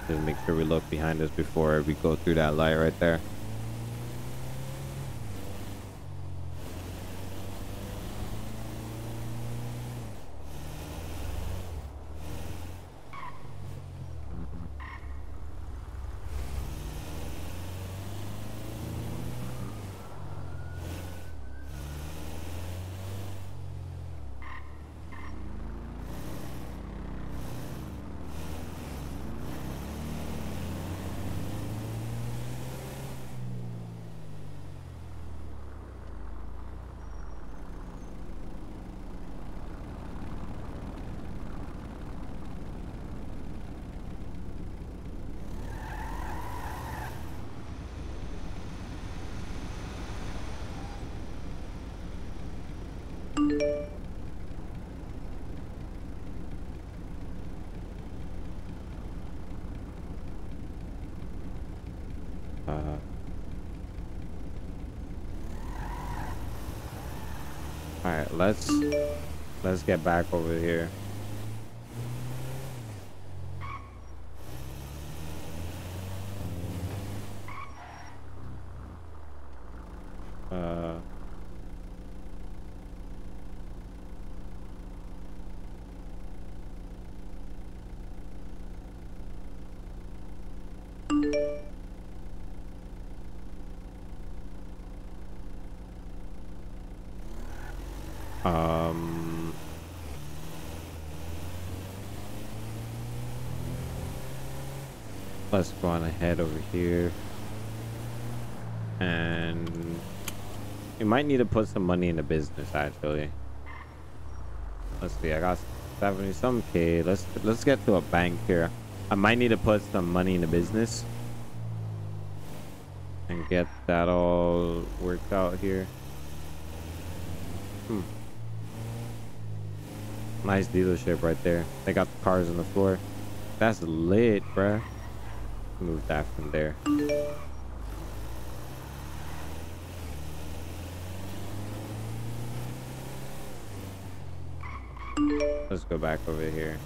just make sure we look behind us before we go through that light right there. Let's let's get back over here. Uh, Um, let's go on ahead over here, and you might need to put some money in the business, actually. Let's see, I got seventy some K. Let's let's get to a bank here. I might need to put some money in the business and get that all worked out here. Hmm. Nice dealership right there. They got the cars on the floor. That's lit, bruh. Move that from there. Let's go back over here.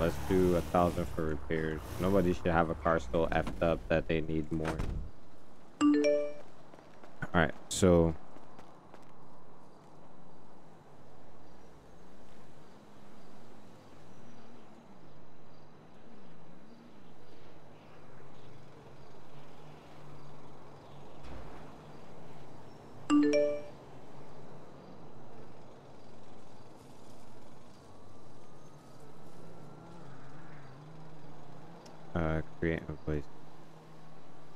Let's do a thousand for repairs. Nobody should have a car still effed up that they need more. Alright, so place.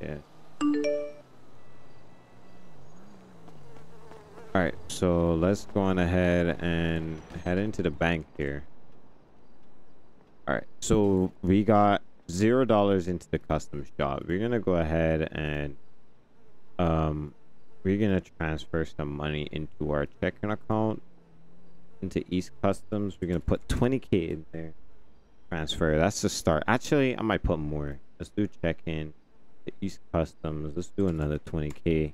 Yeah. Alright, so let's go on ahead and head into the bank here. Alright, so we got zero dollars into the custom shop. We're gonna go ahead and um we're gonna transfer some money into our checking account into East Customs. We're gonna put twenty K in there. Transfer, that's the start. Actually, I might put more. Let's do check-in to East Customs. Let's do another twenty K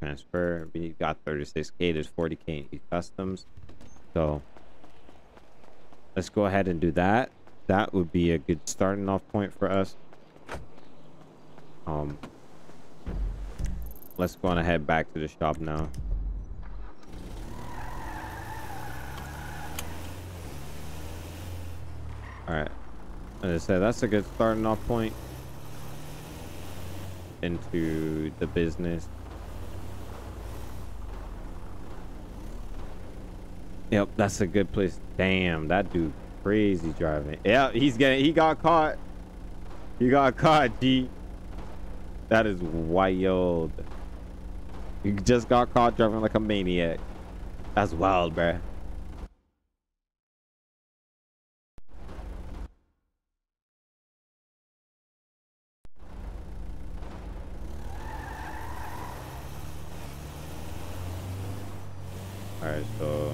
transfer. We got thirty-six K. There's forty K in East Customs, so let's go ahead and do that. That would be a good starting off point for us. Um let's go on ahead back to the shop now. Alright, as I said, that's a good starting off point into the business. Yep, that's a good place. Damn, that dude crazy driving. Yep, he's getting, he got caught. He got caught, D. That is wild. You just got caught driving like a maniac. That's wild, bruh. Alright, so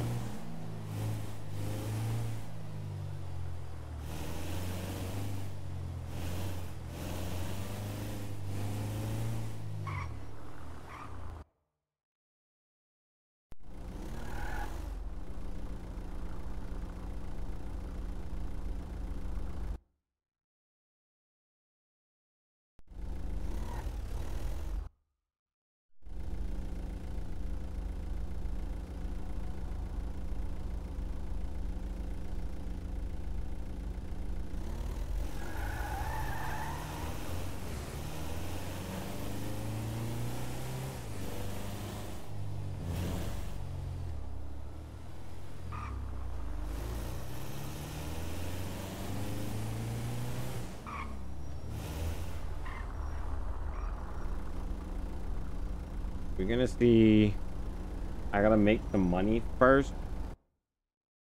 we're gonna see. I gotta make some money first,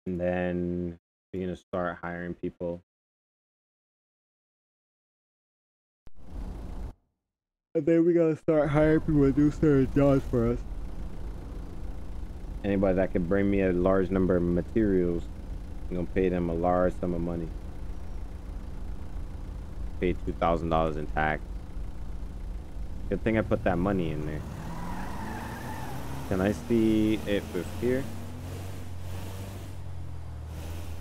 and then we're gonna start hiring people. And then we gotta start hiring people to do certain jobs for us. Anybody that can bring me a large number of materials, I'm gonna pay them a large sum of money. Pay two thousand dollars in tax. Good thing I put that money in there. Can I see it with here?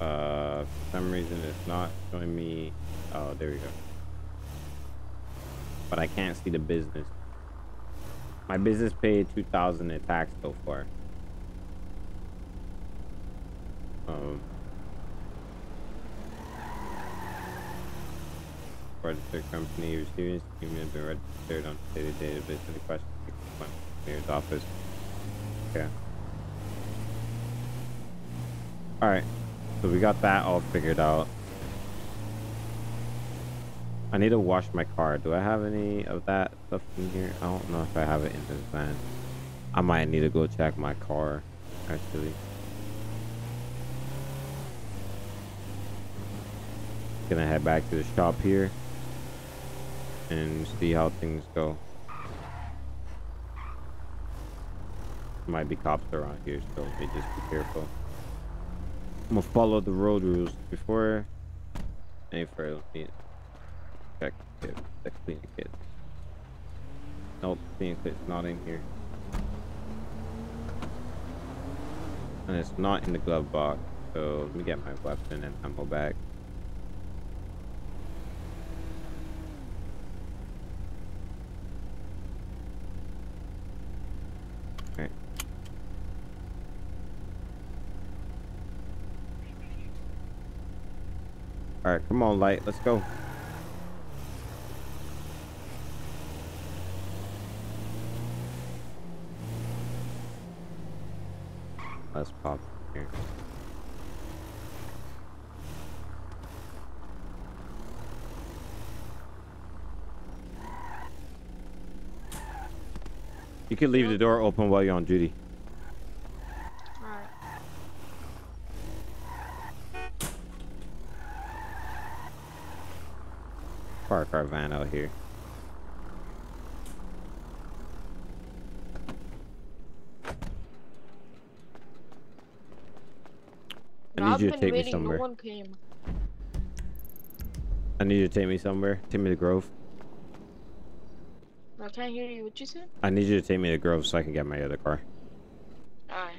Uh, for some reason it's not showing me. Oh, there we go. But I can't see the business. My business paid two thousand in tax so far. Um, registered company receiving scheme has been registered on the database in the question mayor's office. Yeah. All right, so we got that all figured out. I need to wash my car. Do I have any of that stuff in here? I don't know if I have it in this van. I might need to go check my car, actually. Gonna head back to the shop here and see how things go. Might be cops around here, so they just be careful. I'm gonna follow the road rules before any further. Check the, the cleaning kit. Nope, cleaning kit's not in here, and it's not in the glove box. So let me get my weapon and ammo back. All right, come on, light. Let's go. Let's pop here. You can leave the door open while you're on duty. Alright. Park our van out here. I need you to take me somewhere. No one came. I need you to take me somewhere. Take me to Grove. I can't hear you. What you said? I need you to take me to Grove so I can get my other car. Alright.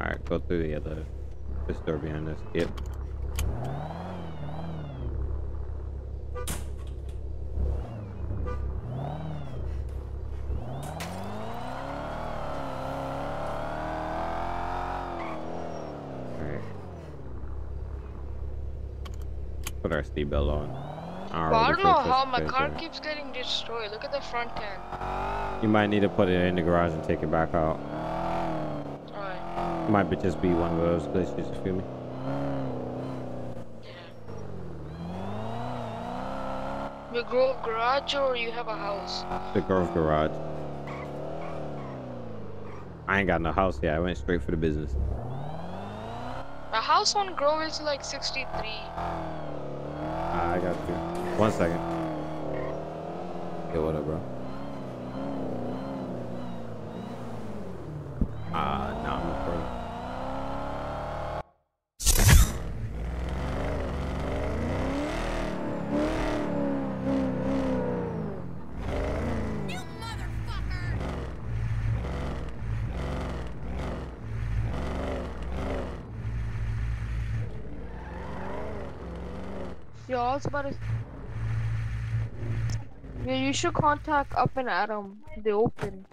Alright, go through the other, this door behind us. Yep. Put our seatbelt on. Our well, I don't know how my car there. keeps getting destroyed. Look at the front end. You might need to put it in the garage and take it back out. Alright. Might just be one of those glitches, feel me? Yeah. The Grove Garage, or you have a house? The Grove Garage. I ain't got no house yet. I went straight for the business. My house on Grove is like sixty-three. I got you. One second. Hey, what up, bro? Ah, uh, nah, I'm not for you. You motherfucker! Yo, I was about to. Yeah, you should contact Up and Atom. They open.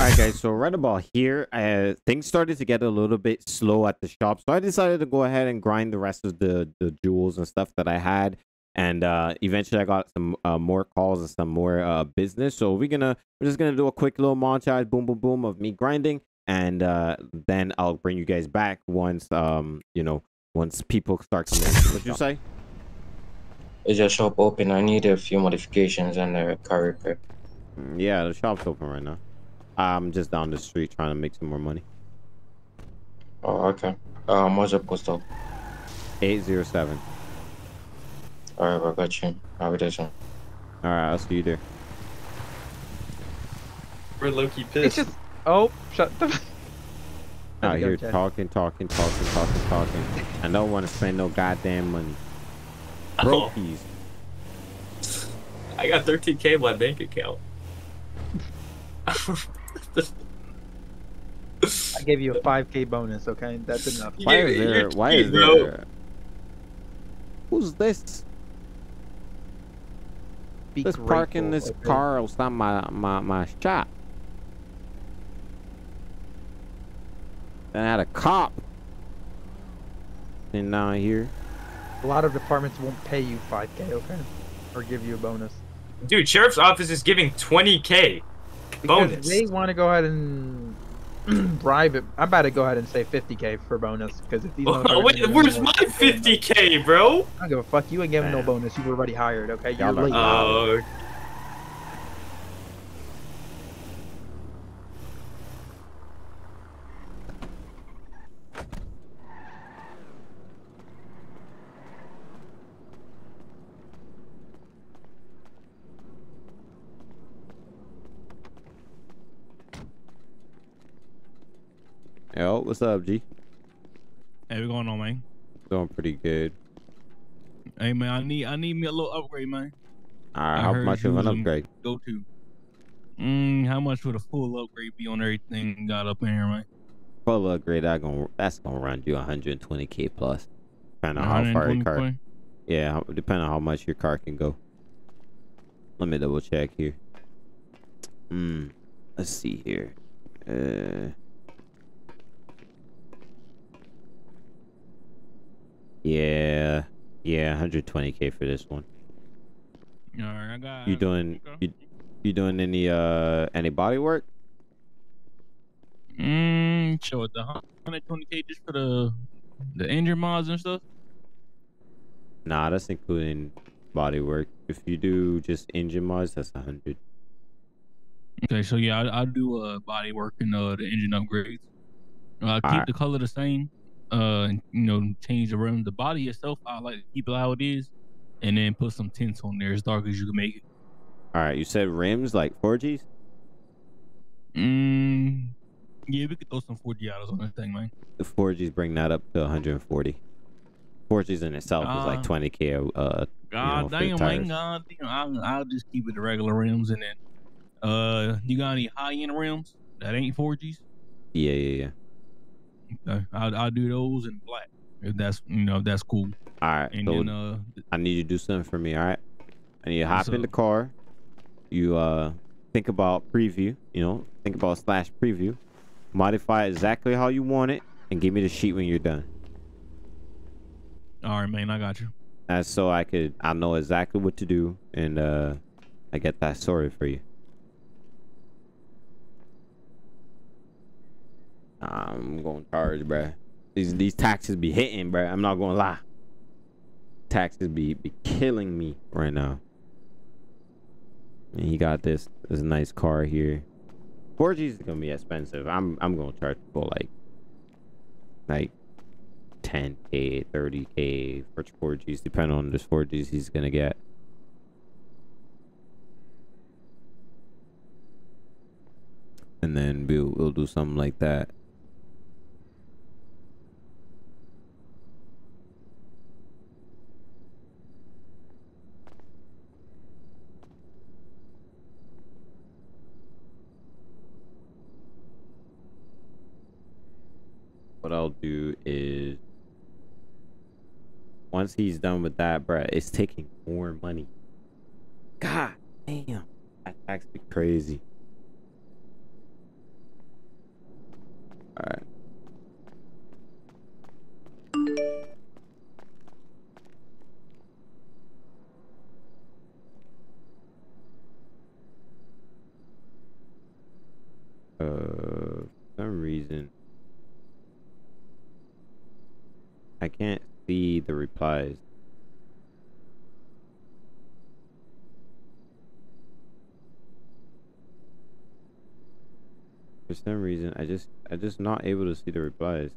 Alright guys, so right about here, uh, things started to get a little bit slow at the shop. So I decided to go ahead and grind the rest of the, the jewels and stuff that I had. And uh, eventually I got some uh, more calls and some more uh, business. So we're gonna, we're just gonna do a quick little montage, boom, boom, boom, of me grinding. And uh, then I'll bring you guys back once, um, you know, once people start coming in. What'd you say? Is your shop open? I need a few modifications and a car repair. Yeah, the shop's open right now. I'm just down the street trying to make some more money. Oh, okay. Um, what's your postal? eight zero seven. Alright, I got you. I'll be there soon. Alright, I'll see you there. We're low-key pissed. It's just... Oh, shut the... Out here okay. talking, talking, talking, talking, talking. I don't want to spend no goddamn money. Brokies. Oh. I got thirteen K in my bank account. I gave you a five K bonus, okay? That's enough. Why is there? Why is there? Who's this? Let's park in this car outside my my my shop. Then I had a cop. And now I hear. A lot of departments won't pay you five K, okay? Or give you a bonus. Dude, Sheriff's Office is giving twenty K bonus. Because they want to go ahead and bribe it. I'm about to go ahead and say fifty K for bonus. Because if these oh, wait, where's my fifty K, bro? I don't give a fuck. You ain't giving no bonus. You were already hired, okay? You're late. Oh. Yo, what's up, G? Hey, what's going on, man? Doing pretty good. Hey, man, I need I need me a little upgrade, man. Alright, how much of an upgrade? Go to. Mm, how much would a full upgrade be on everything got up in here, man? Full upgrade, I gonna that's gonna run you one hundred twenty K plus, depending on how far your car. Yeah, depending on how much your car can go. Let me double check here. Hmm, let's see here. Uh. Yeah, Yeah, one hundred twenty K for this one. All right, I got. You doing you, you doing any uh any body work? Mm, sure. The one hundred twenty K just for the the engine mods and stuff. Nah, that's including body work. If you do just engine mods, that's one hundred. Okay, so yeah, I, I'll do uh body work and uh, the engine upgrades. Uh, keep right. the color the same. Uh, and, you know, change the rim. The body itself, I like to keep it how it is, and then put some tints on there as dark as you can make it. All right, you said rims like four Gs. Mm, yeah, we could throw some four G autos on that thing, man. The four Gs bring that up to one hundred forty. four Gs in itself uh, is like twenty K. Uh, God you know, damn, man, God damn, I'll, I'll just keep it the regular rims, and then. Uh, you got any high-end rims that ain't four Gs? Yeah, yeah, yeah. Okay, I'll, I'll do those in black. If that's, you know, if that's cool. All right. And so then, uh, I need you to do something for me, all right? I need you to hop in the car. You, uh, think about preview, you know, think about slash preview. Modify exactly how you want it and give me the sheet when you're done. All right, man, I got you. That's so I could, I know exactly what to do and, uh, I get that sorted for you. I'm gonna charge, bruh. These these taxes be hitting, bruh. I'm not gonna lie. Taxes be be killing me right now. And he got this this nice car here. four G's is gonna be expensive. I'm I'm gonna charge people like like ten K, thirty K for four G's, depending on this four G's he's gonna get. And then we'll we'll do something like that. What I'll do is once he's done with that, bruh, it's taking more money. God damn, that's actually crazy. All right. Uh, for some reason. I can't see the replies. For some reason, I just I just not able to see the replies.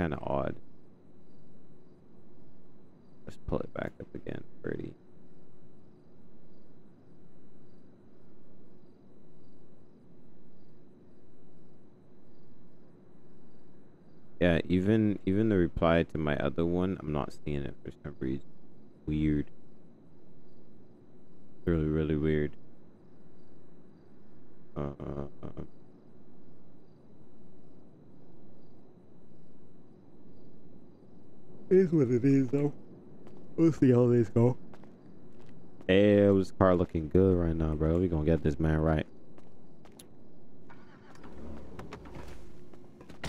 Kind of odd. Let's pull it back up again. thirty. Yeah, even even the reply to my other one, I'm not seeing it for some reason. Weird. Really, really weird. Uh, uh, uh. It is what it is, though. We'll see how this go. Hey, this car looking good right now, bro. We gonna get this man right.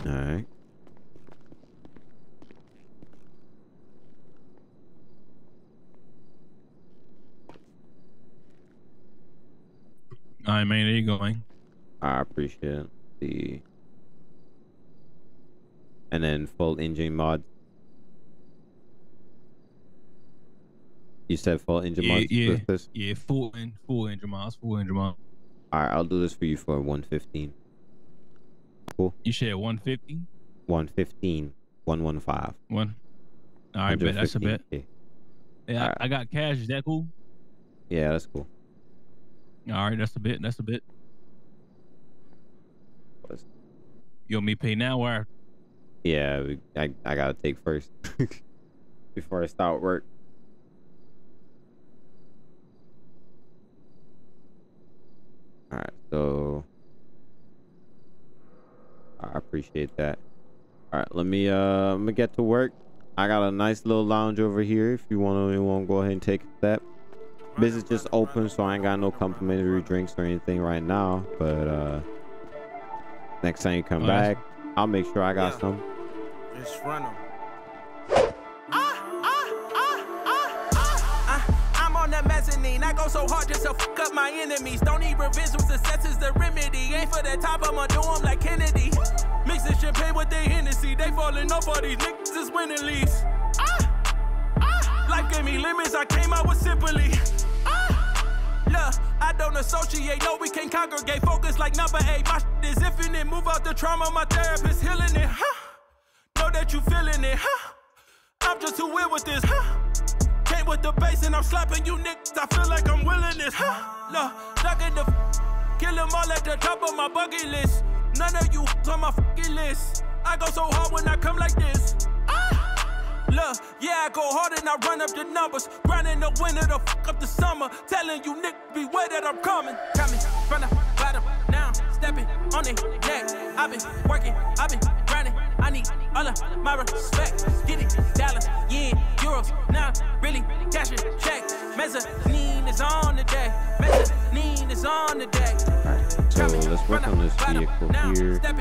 All right. All right, man, there you go, man. I appreciate it. The and then full engine mod. You said full engine yeah, mod. Yeah, this? yeah, full in, full engine mods, full engine mod. All right, I'll do this for you for one fifteen. Cool. You said one fifty. One fifteen. One one five. One. All right, bet that's a bet. Yeah, yeah I, right. I got cash. Is that cool? Yeah, that's cool. All right, that's a bit. That's a bit. You want me to pay now or? Yeah, we, I I gotta take first before I start work. All right, so I appreciate that. All right, let me uh, let me get to work. I got a nice little lounge over here. If you want to, want to go ahead and take that. Business just open, so I ain't got no complimentary drinks or anything right now, but uh next time you come oh, back I'll make sure I got yeah. some. Just run them. Ah! mezzanine. I go so hard just to fuck up my enemies. Don't need revision, success is the remedy. Ain't for the top, I'ma do them like Kennedy. Mixing champagne with their Hennessy. They falling off all these niggas is winning leads. Ah, ah. Life gave me lemons, I came out with simply. Ah, look, I don't associate, no, we can't congregate. Focus like number eight, my shit is infinite. Move out the trauma, my therapist healing it. Huh? Know that you feeling it, huh? I'm just too weird with this, huh? Came with the bass and I'm slapping you niggas. I feel like I'm willing this, huh? Look, look at the f kill them all at the top of my bucket list. None of you on my fucking list. I go so hard when I come like this. Ah! Look, yeah, I go hard and I run up the numbers. Grinding the winter to fuck up the summer. Telling you niggas beware that I'm coming. Coming from the bottom, now stepping on it neck. I've been working, I've been grinding. I need all of my respect. Get it, dollars, yeah, euros. Now really cashing checks. Mezzanine is on the day. Mezzanine is on the day. So let's work on this vehicle here. Uh,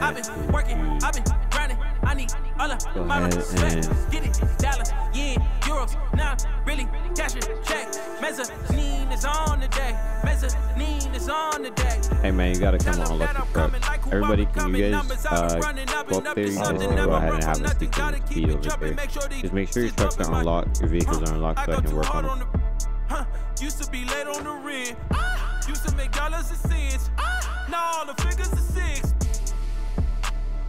I've been working, I've been grinding. I need all of my respect. Get it, dollars, yeah, euros. Now really cash it, check. Mezzanine is on the day. Mezzanine is on the day. Hey man, you gotta come on, look at that. Everybody, can you guys uh, go up there? You just wanna go ahead and have a secret speed over there. Just make sure your trucks are unlocked, your vehicles are unlocked, so I can work on them. Used to be late on the red. Used to make dollars and cents. Now all the figures are six.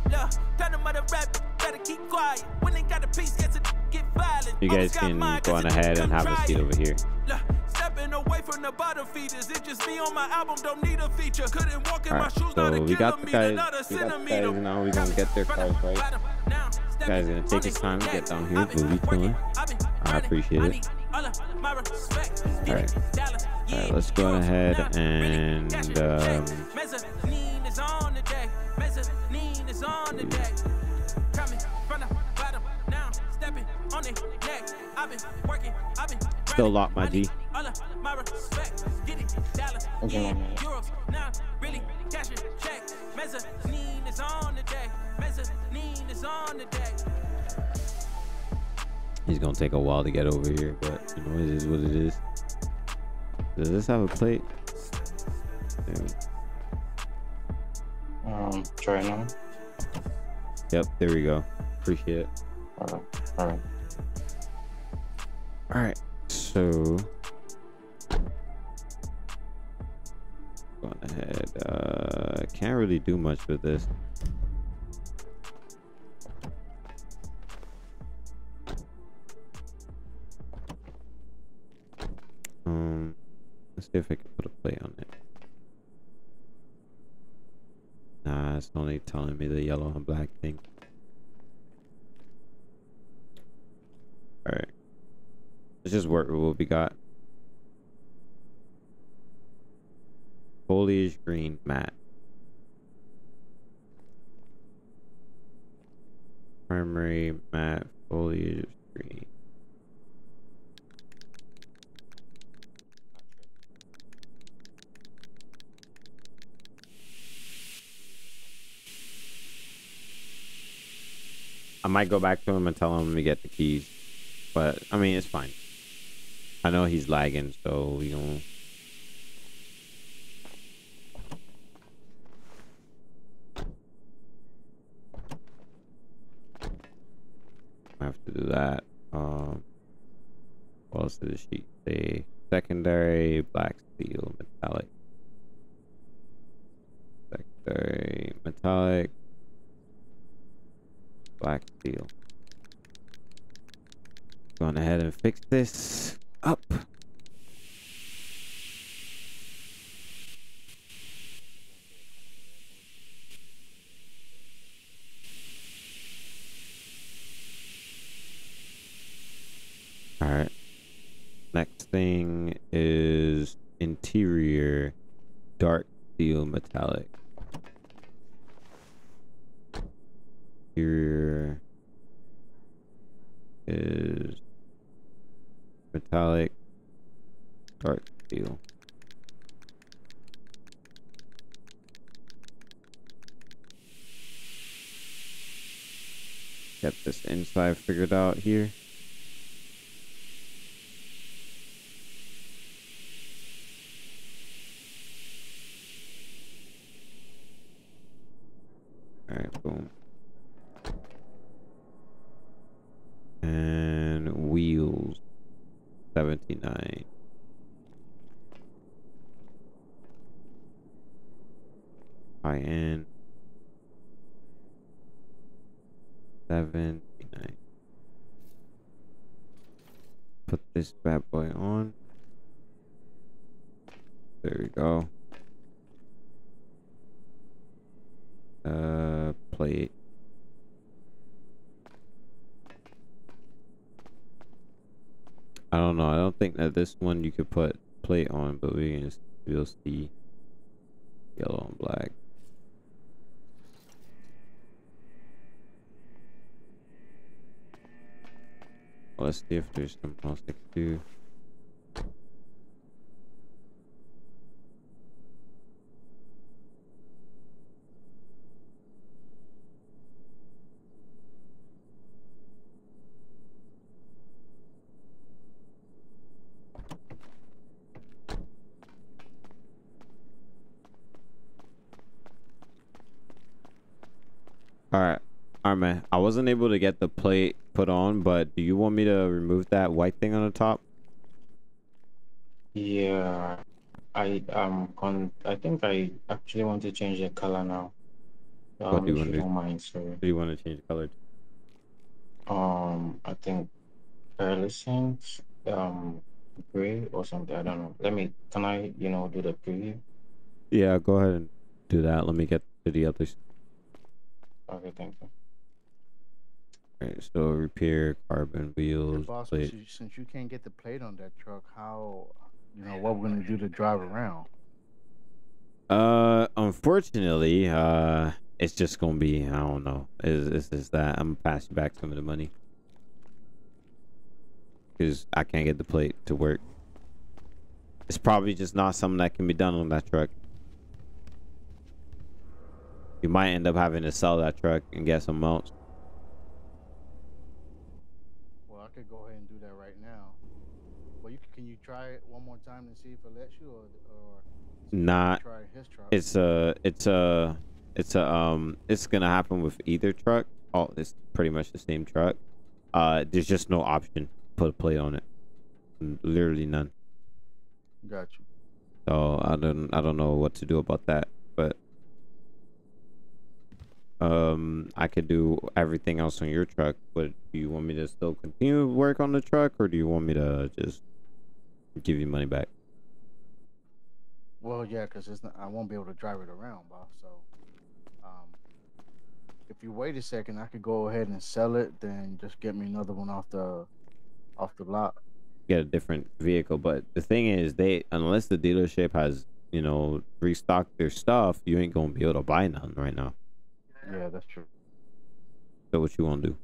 Look, tell them about the rap, better keep quiet. When they got a piece, gets it get violent. You guys can go on ahead and have a seat over here. Look, stepping away from the bottom feeders. It just me on my album, don't need a feature. Couldn't walk in my shoes, not a kilometer, not a centimeter. Now we're gonna get their cars right. You guys are gonna take his time to get down here, but we chilling. I appreciate it. Alright, right, let's go ahead and um, still lock my G. Okay. He's gonna take a while to get over here, but you know, it is what it is. Does this have a plate? Damn it. Um, try now. Yep, there we go. Appreciate it. All right, all right. All right. So, going ahead. Uh, can't really do much with this. Um, let's see if I can put a plate on it. Nah, it's only telling me the yellow and black thing. Alright. Let's just work with what we got. Foliage green matte. Primary matte foliage green. I might go back to him and tell him to get the keys, but I mean, it's fine. I know he's lagging, so you know. I have to do that. Um, what else did the sheet say? Secondary, black steel, metallic. Secondary, metallic. Black steel. Going ahead and fix this up. All right. Next thing is interior dark steel metallic. Here is metallic dark steel. Get this inside figured out here. seventy-nine. High end. seventy-nine. Put this bad boy on. There we go. Uh, plate. I don't know. I don't think that this one you could put plate on, but we can still see yellow and black. Let's see if there's something else I can do. Alright, alright man, I wasn't able to get the plate put on, but do you want me to remove that white thing on the top? Yeah, I um, con I think I actually want to change the color now. Um, what do you want to do? Mind, what do you want to change the color to? Um, I think pearlescent, um, gray or something, I don't know. Let me, can I, you know, do the preview? Yeah, go ahead and do that. Let me get to the others. Okay, thank you. Alright, so repair carbon wheels. Hey, boss, plate. Since, you, since you can't get the plate on that truck, how, you know, what we're gonna do to drive around? Uh, unfortunately, uh, it's just gonna be, I don't know. It's, it's just that I'm gonna pass you back some of the money because I can't get the plate to work. It's probably just not something that can be done on that truck. You might end up having to sell that truck and get some mounts. Well, I could go ahead and do that right now. Well, you can you try it one more time and see if it lets you, or, or not? Try his truck. It's a, it's a, it's a, um, it's gonna happen with either truck. Oh, it's pretty much the same truck. Uh, there's just no option to put a plate on it. Literally none. Got you. So I don't, I don't know what to do about that, but. Um, I could do everything else on your truck, but do you want me to still continue to work on the truck, or do you want me to just give you money back? Well, yeah, because I won't be able to drive it around, boss. So, um, if you wait a second, I could go ahead and sell it, then just get me another one off the off the lot. Get a different vehicle, but the thing is, they unless the dealership has, you know, restocked their stuff, you ain't gonna be able to buy none right now. Yeah, that's true. So what you want to do?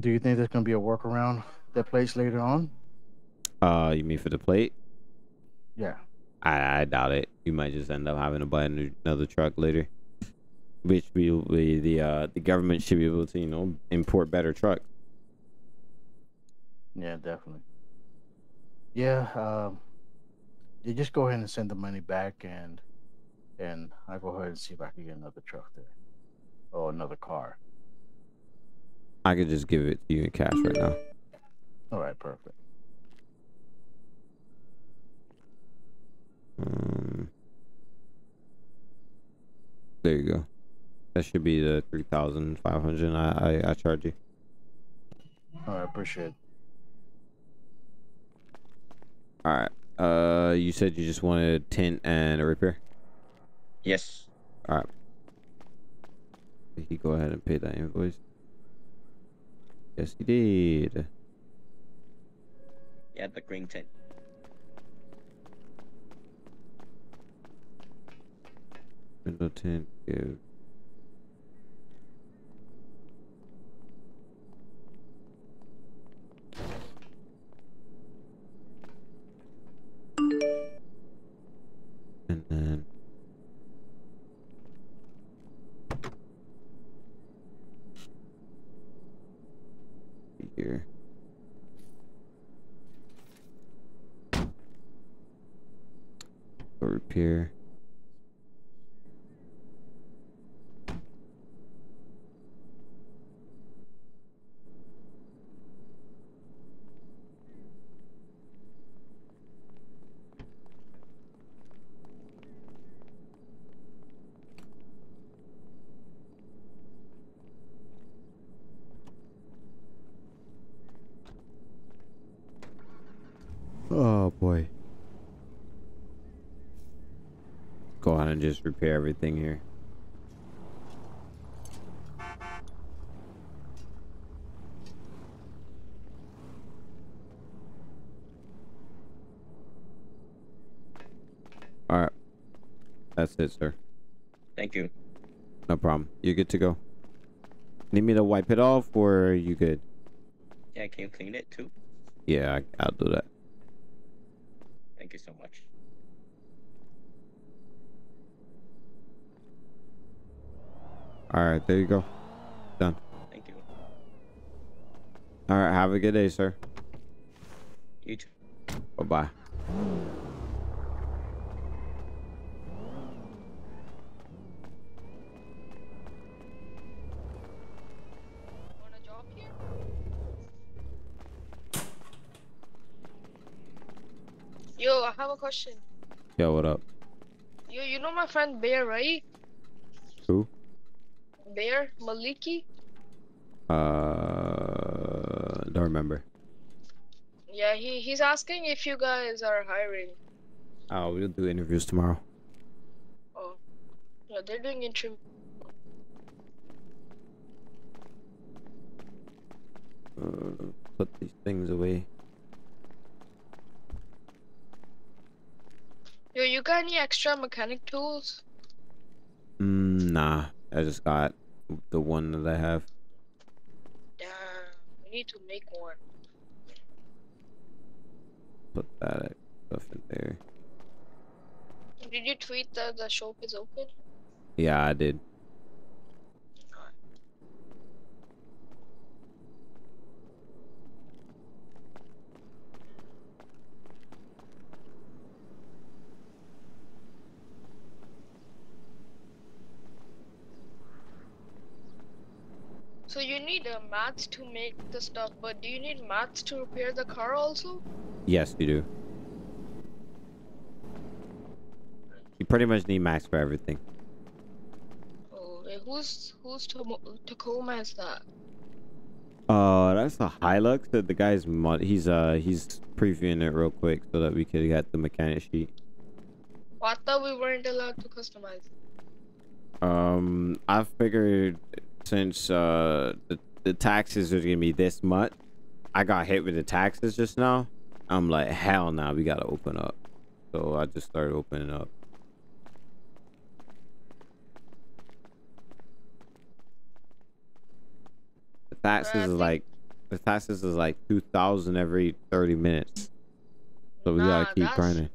Do you think there's going to be a workaround that place later on? Uh, you mean for the plate? Yeah. I, I doubt it. You might just end up having to buy another truck later. Which will be the, uh, the government should be able to, you know, import better trucks. Yeah, definitely. Yeah, um, you just go ahead and send the money back and... And I'll go ahead and see if I can get another truck there. Or another car. I could just give it to you in cash right now. Alright, perfect. Um, there you go. That should be the three thousand five hundred I, I, I charge you. Alright, appreciate it. Alright. Uh, you said you just wanted a tint and a repair? Yes. All right. Did he go ahead and pay that invoice? Yes, he did. Yeah, the green tint. Window tint. Give. And then. Here. Go repair. boy. Go on and just repair everything here. All right. That's it, sir. Thank you. No problem. You're good to go. Need me to wipe it off, or are you good? Yeah, can you clean it too? Yeah, I, I'll do that. Thank you so much. All right, there you go. Done. Thank you. All right, have a good day, sir. You too. Bye-bye. Yo, I have a question. Yo, what up? Yo, you know my friend Bear, right? Who? Bear Maliki? Uh, don't remember. Yeah, he he's asking if you guys are hiring. Oh, we'll do interviews tomorrow. Oh, yeah, they're doing interviews. Uh, put these things away. Yo, you got any extra mechanic tools? Mm, nah, I just got the one that I have. Damn, we need to make one. Put that stuff in there. Did you tweet that the shop is open? Yeah, I did. So you need uh, mats to make the stuff, but do you need mats to repair the car also? Yes, you do. You pretty much need mats for everything. Oh, who's who's Tacoma is that? Uh, that's the Hilux that the guy's mod. He's uh he's previewing it real quick so that we could get the mechanic sheet. Well, I thought we weren't allowed to customize. Um, I figured. Since uh, the, the taxes are gonna be this much, I got hit with the taxes just now. I'm like, hell nah, we gotta open up. So I just started opening up. The taxes is like, the taxes is like two thousand every thirty minutes. So we nah, gotta keep grinding.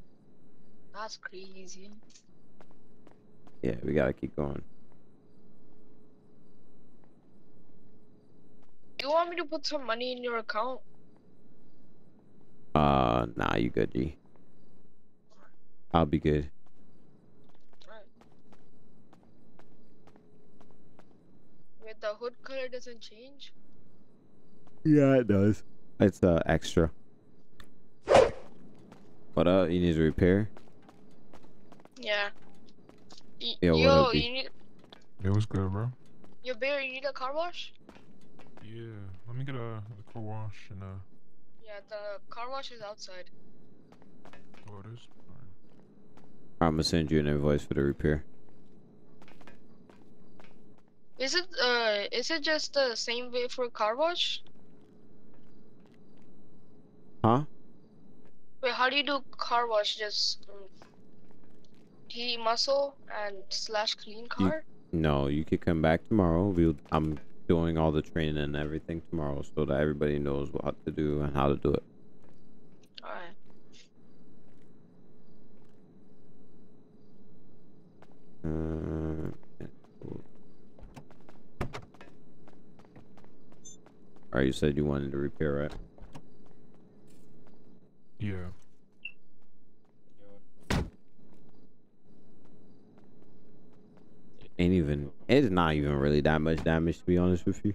That's crazy. Yeah, we gotta keep going. You want me to put some money in your account? Uh, nah, you good, G. I'll be good. All right. Wait, the hood color doesn't change? Yeah, it does. It's uh, extra. What up? You need a repair? Yeah. Y Yo, Yo up, you need... It was good, bro. Yo, Bear, you need a car wash? Yeah, let me get a, a car wash and a... Yeah, the car wash is outside. Oh, it is? Alright. I'm gonna send you an invoice for the repair. Is it, uh, is it just the same way for car wash? Huh? Wait, how do you do car wash? Just... Um, T muscle and slash clean car? You, no, you could come back tomorrow. We'll... I'm... doing all the training and everything tomorrow so that everybody knows what to do and how to do it. Alright. Uh, yeah, cool. Alright, you said you wanted to repair, right? Yeah. Ain't even, it's not even really that much damage, to be honest with you.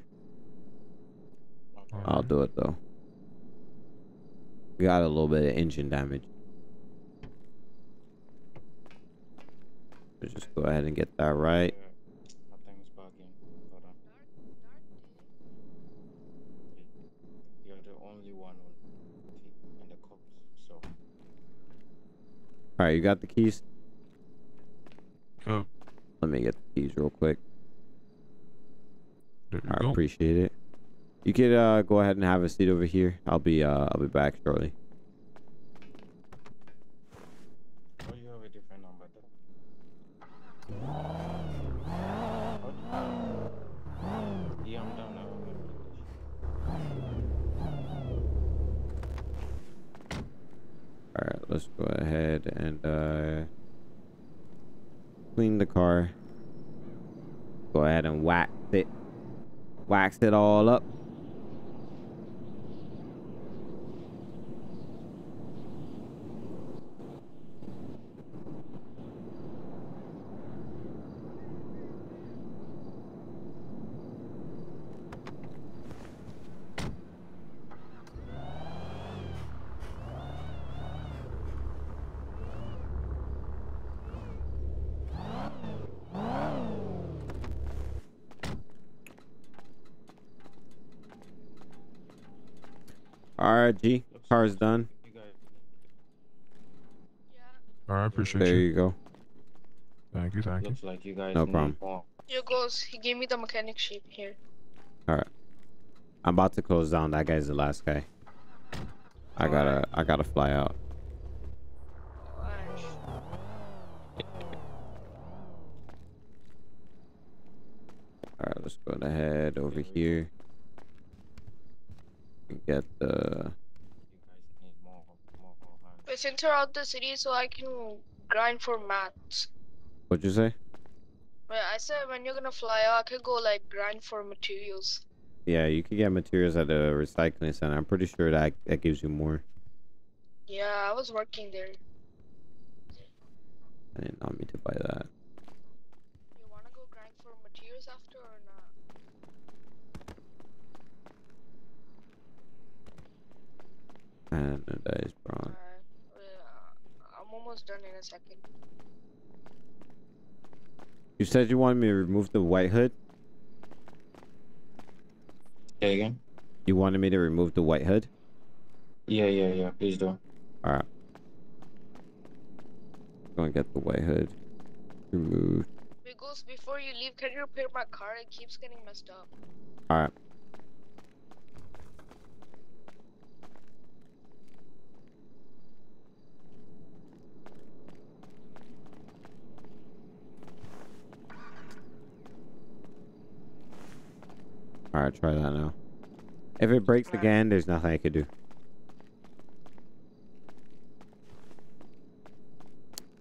Right. I'll do it though. We got a little bit of engine damage. Let's just go ahead and get that right. You're the only one in the cops, so All right, you got the keys? Oh. Let me get the keys real quick. I go. Appreciate it. You could uh, go ahead and have a seat over here. I'll be uh, I'll be back shortly. Oh, you have a different number. Yeah, I'm down now. All right, let's go ahead and uh, clean the car. Go ahead and wax it. Wax it all up. G, car's done. All right, appreciate there you. There you go. Thank you, thank Looks you. Like you guys no problem. More. You goes. He gave me the mechanic sheet here. All right, I'm about to close down. That guy's the last guy. I All gotta, right. I gotta fly out. All right, let's go ahead over here. Get the. We center out the city so I can grind for mats. What'd you say? Well, I said when you're gonna fly out, I could go like grind for materials. Yeah, you can get materials at the recycling center. I'm pretty sure that that gives you more. Yeah, I was working there. I didn't want me to buy that. You wanna go grind for materials after or not? And that is bronze. Uh, I'm almost done in a second. You said you wanted me to remove the white hood? Yeah, again? You wanted me to remove the white hood? Yeah, yeah, yeah. Please do. Alright. I'm gonna get the white hood removed. Because before you leave, can you repair my car? It keeps getting messed up. Alright. Alright, try that now. If it breaks right. again, there's nothing I could do.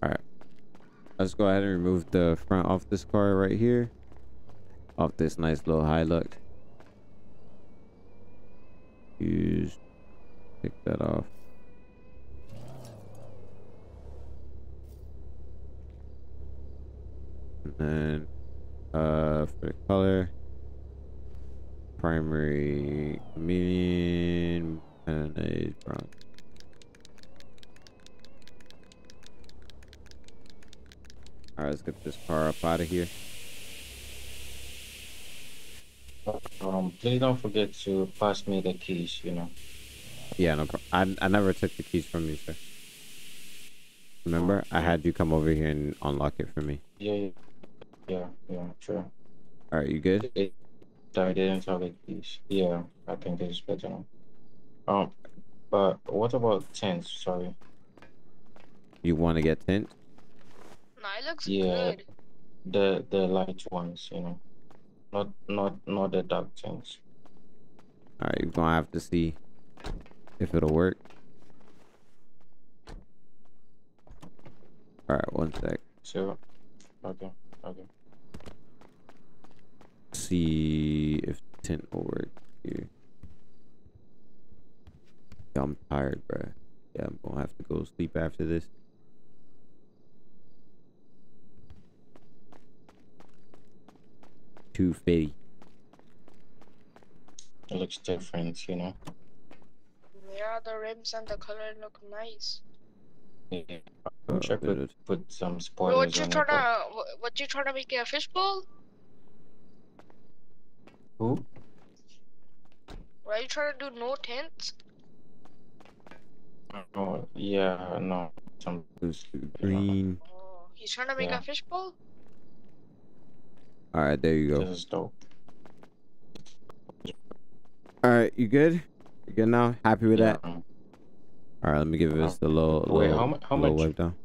Alright. Let's go ahead and remove the front off this car right here. Off this nice little Hilux. Use. Pick that off. And then, uh, for the color. Primary chameleon and a bronze. Alright, let's get this car up out of here. Um, please don't forget to pass me the keys, you know. Yeah, no problem. I, I never took the keys from you, sir. Remember? I had you come over here and unlock it for me. Yeah, yeah, yeah, sure. Alright, you good? It I didn't have a keys. Yeah, I think it's better now. Um, but what about tents? Sorry. You want to get tint? No, it looks yeah, good. The the light ones, you know, not not not the dark tents. All right, you're gonna have to see if it'll work. All right, one sec. Sure. Okay. Okay. See if the tint will work here. Yeah, I'm tired, bruh. Yeah, I'm gonna have to go sleep after this. Too fitty. It looks different, you know. Yeah, the rims and the color look nice. Yeah, I'm sure I could put some spoilers. What you trying to? What you trying to make a fishbowl? Who? Why are you trying to do no tents? Oh, yeah, no. some green. Oh, he's trying to make yeah. a fishbowl? Alright, there you go. This is dope. Alright, you good? You good now? Happy with yeah. that? Alright, let me give this the low, low, Wait, how, how low much? wipe down.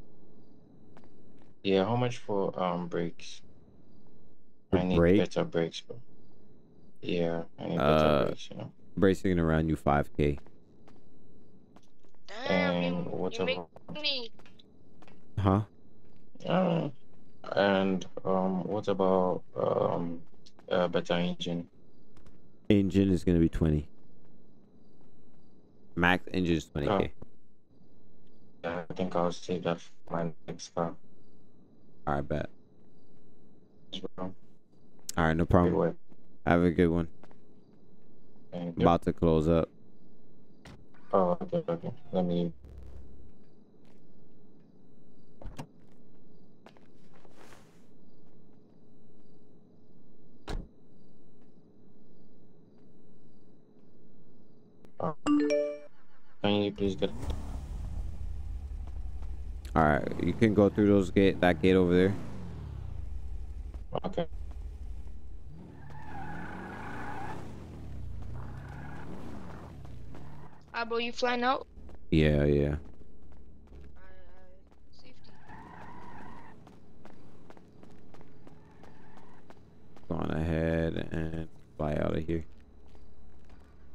Yeah, how much for um brakes? For I need brake? better brakes, bro. Yeah, I need better uh, brakes, you know. Bracing around you five K. And what's up? Huh? Uh, and um, what about um, a better engine? Engine is gonna be twenty. Max engine is twenty K. Uh, I think I'll save that for my next car. I bet. All right, no problem. Have a good one. About to close up. Oh, okay, okay. Let me. Oh. Can you please get? All right, you can go through those gate, that gate over there. Okay. Abbo, you flying out? Yeah, yeah. Uh, safety. Go on ahead and fly out of here.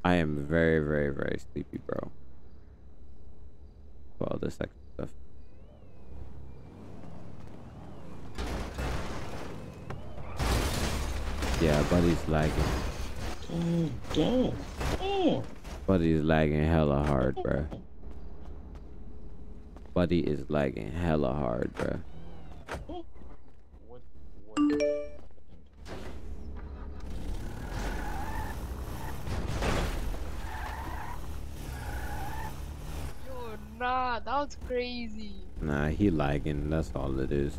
I am very, very, very sleepy, bro. For all this extra stuff. Yeah, buddy's lagging. Mm, damn. Mm. Buddy is lagging hella hard, bro. Buddy is lagging hella hard, bro. What, what? Yo, nah, that was crazy. Nah, he lagging. That's all it is.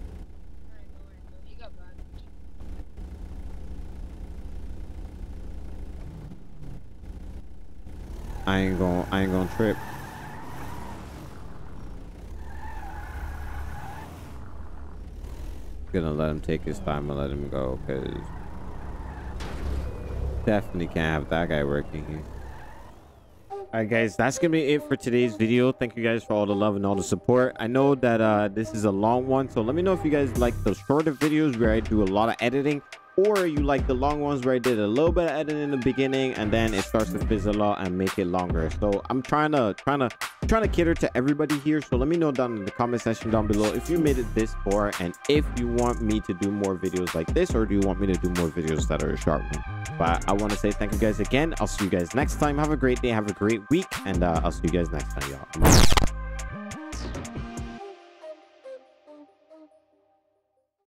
I ain't gonna, I ain't gonna trip. Gonna let him take his time and let him go, cause definitely can't have that guy working here. Alright guys, that's gonna be it for today's video. Thank you guys for all the love and all the support. I know that uh, this is a long one, so let me know if you guys like the shorter videos where I do a lot of editing, or you like the long ones where I did a little bit of editing in the beginning and then it starts to fizzle out and make it longer. So I'm trying to trying to trying to cater to everybody here. So let me know down in the comment section down below if you made it this far and if you want me to do more videos like this, or do you want me to do more videos that are a short one. But I want to say thank you guys again. I'll see you guys next time. Have a great day. Have a great week. And uh, I'll see you guys next time, y'all.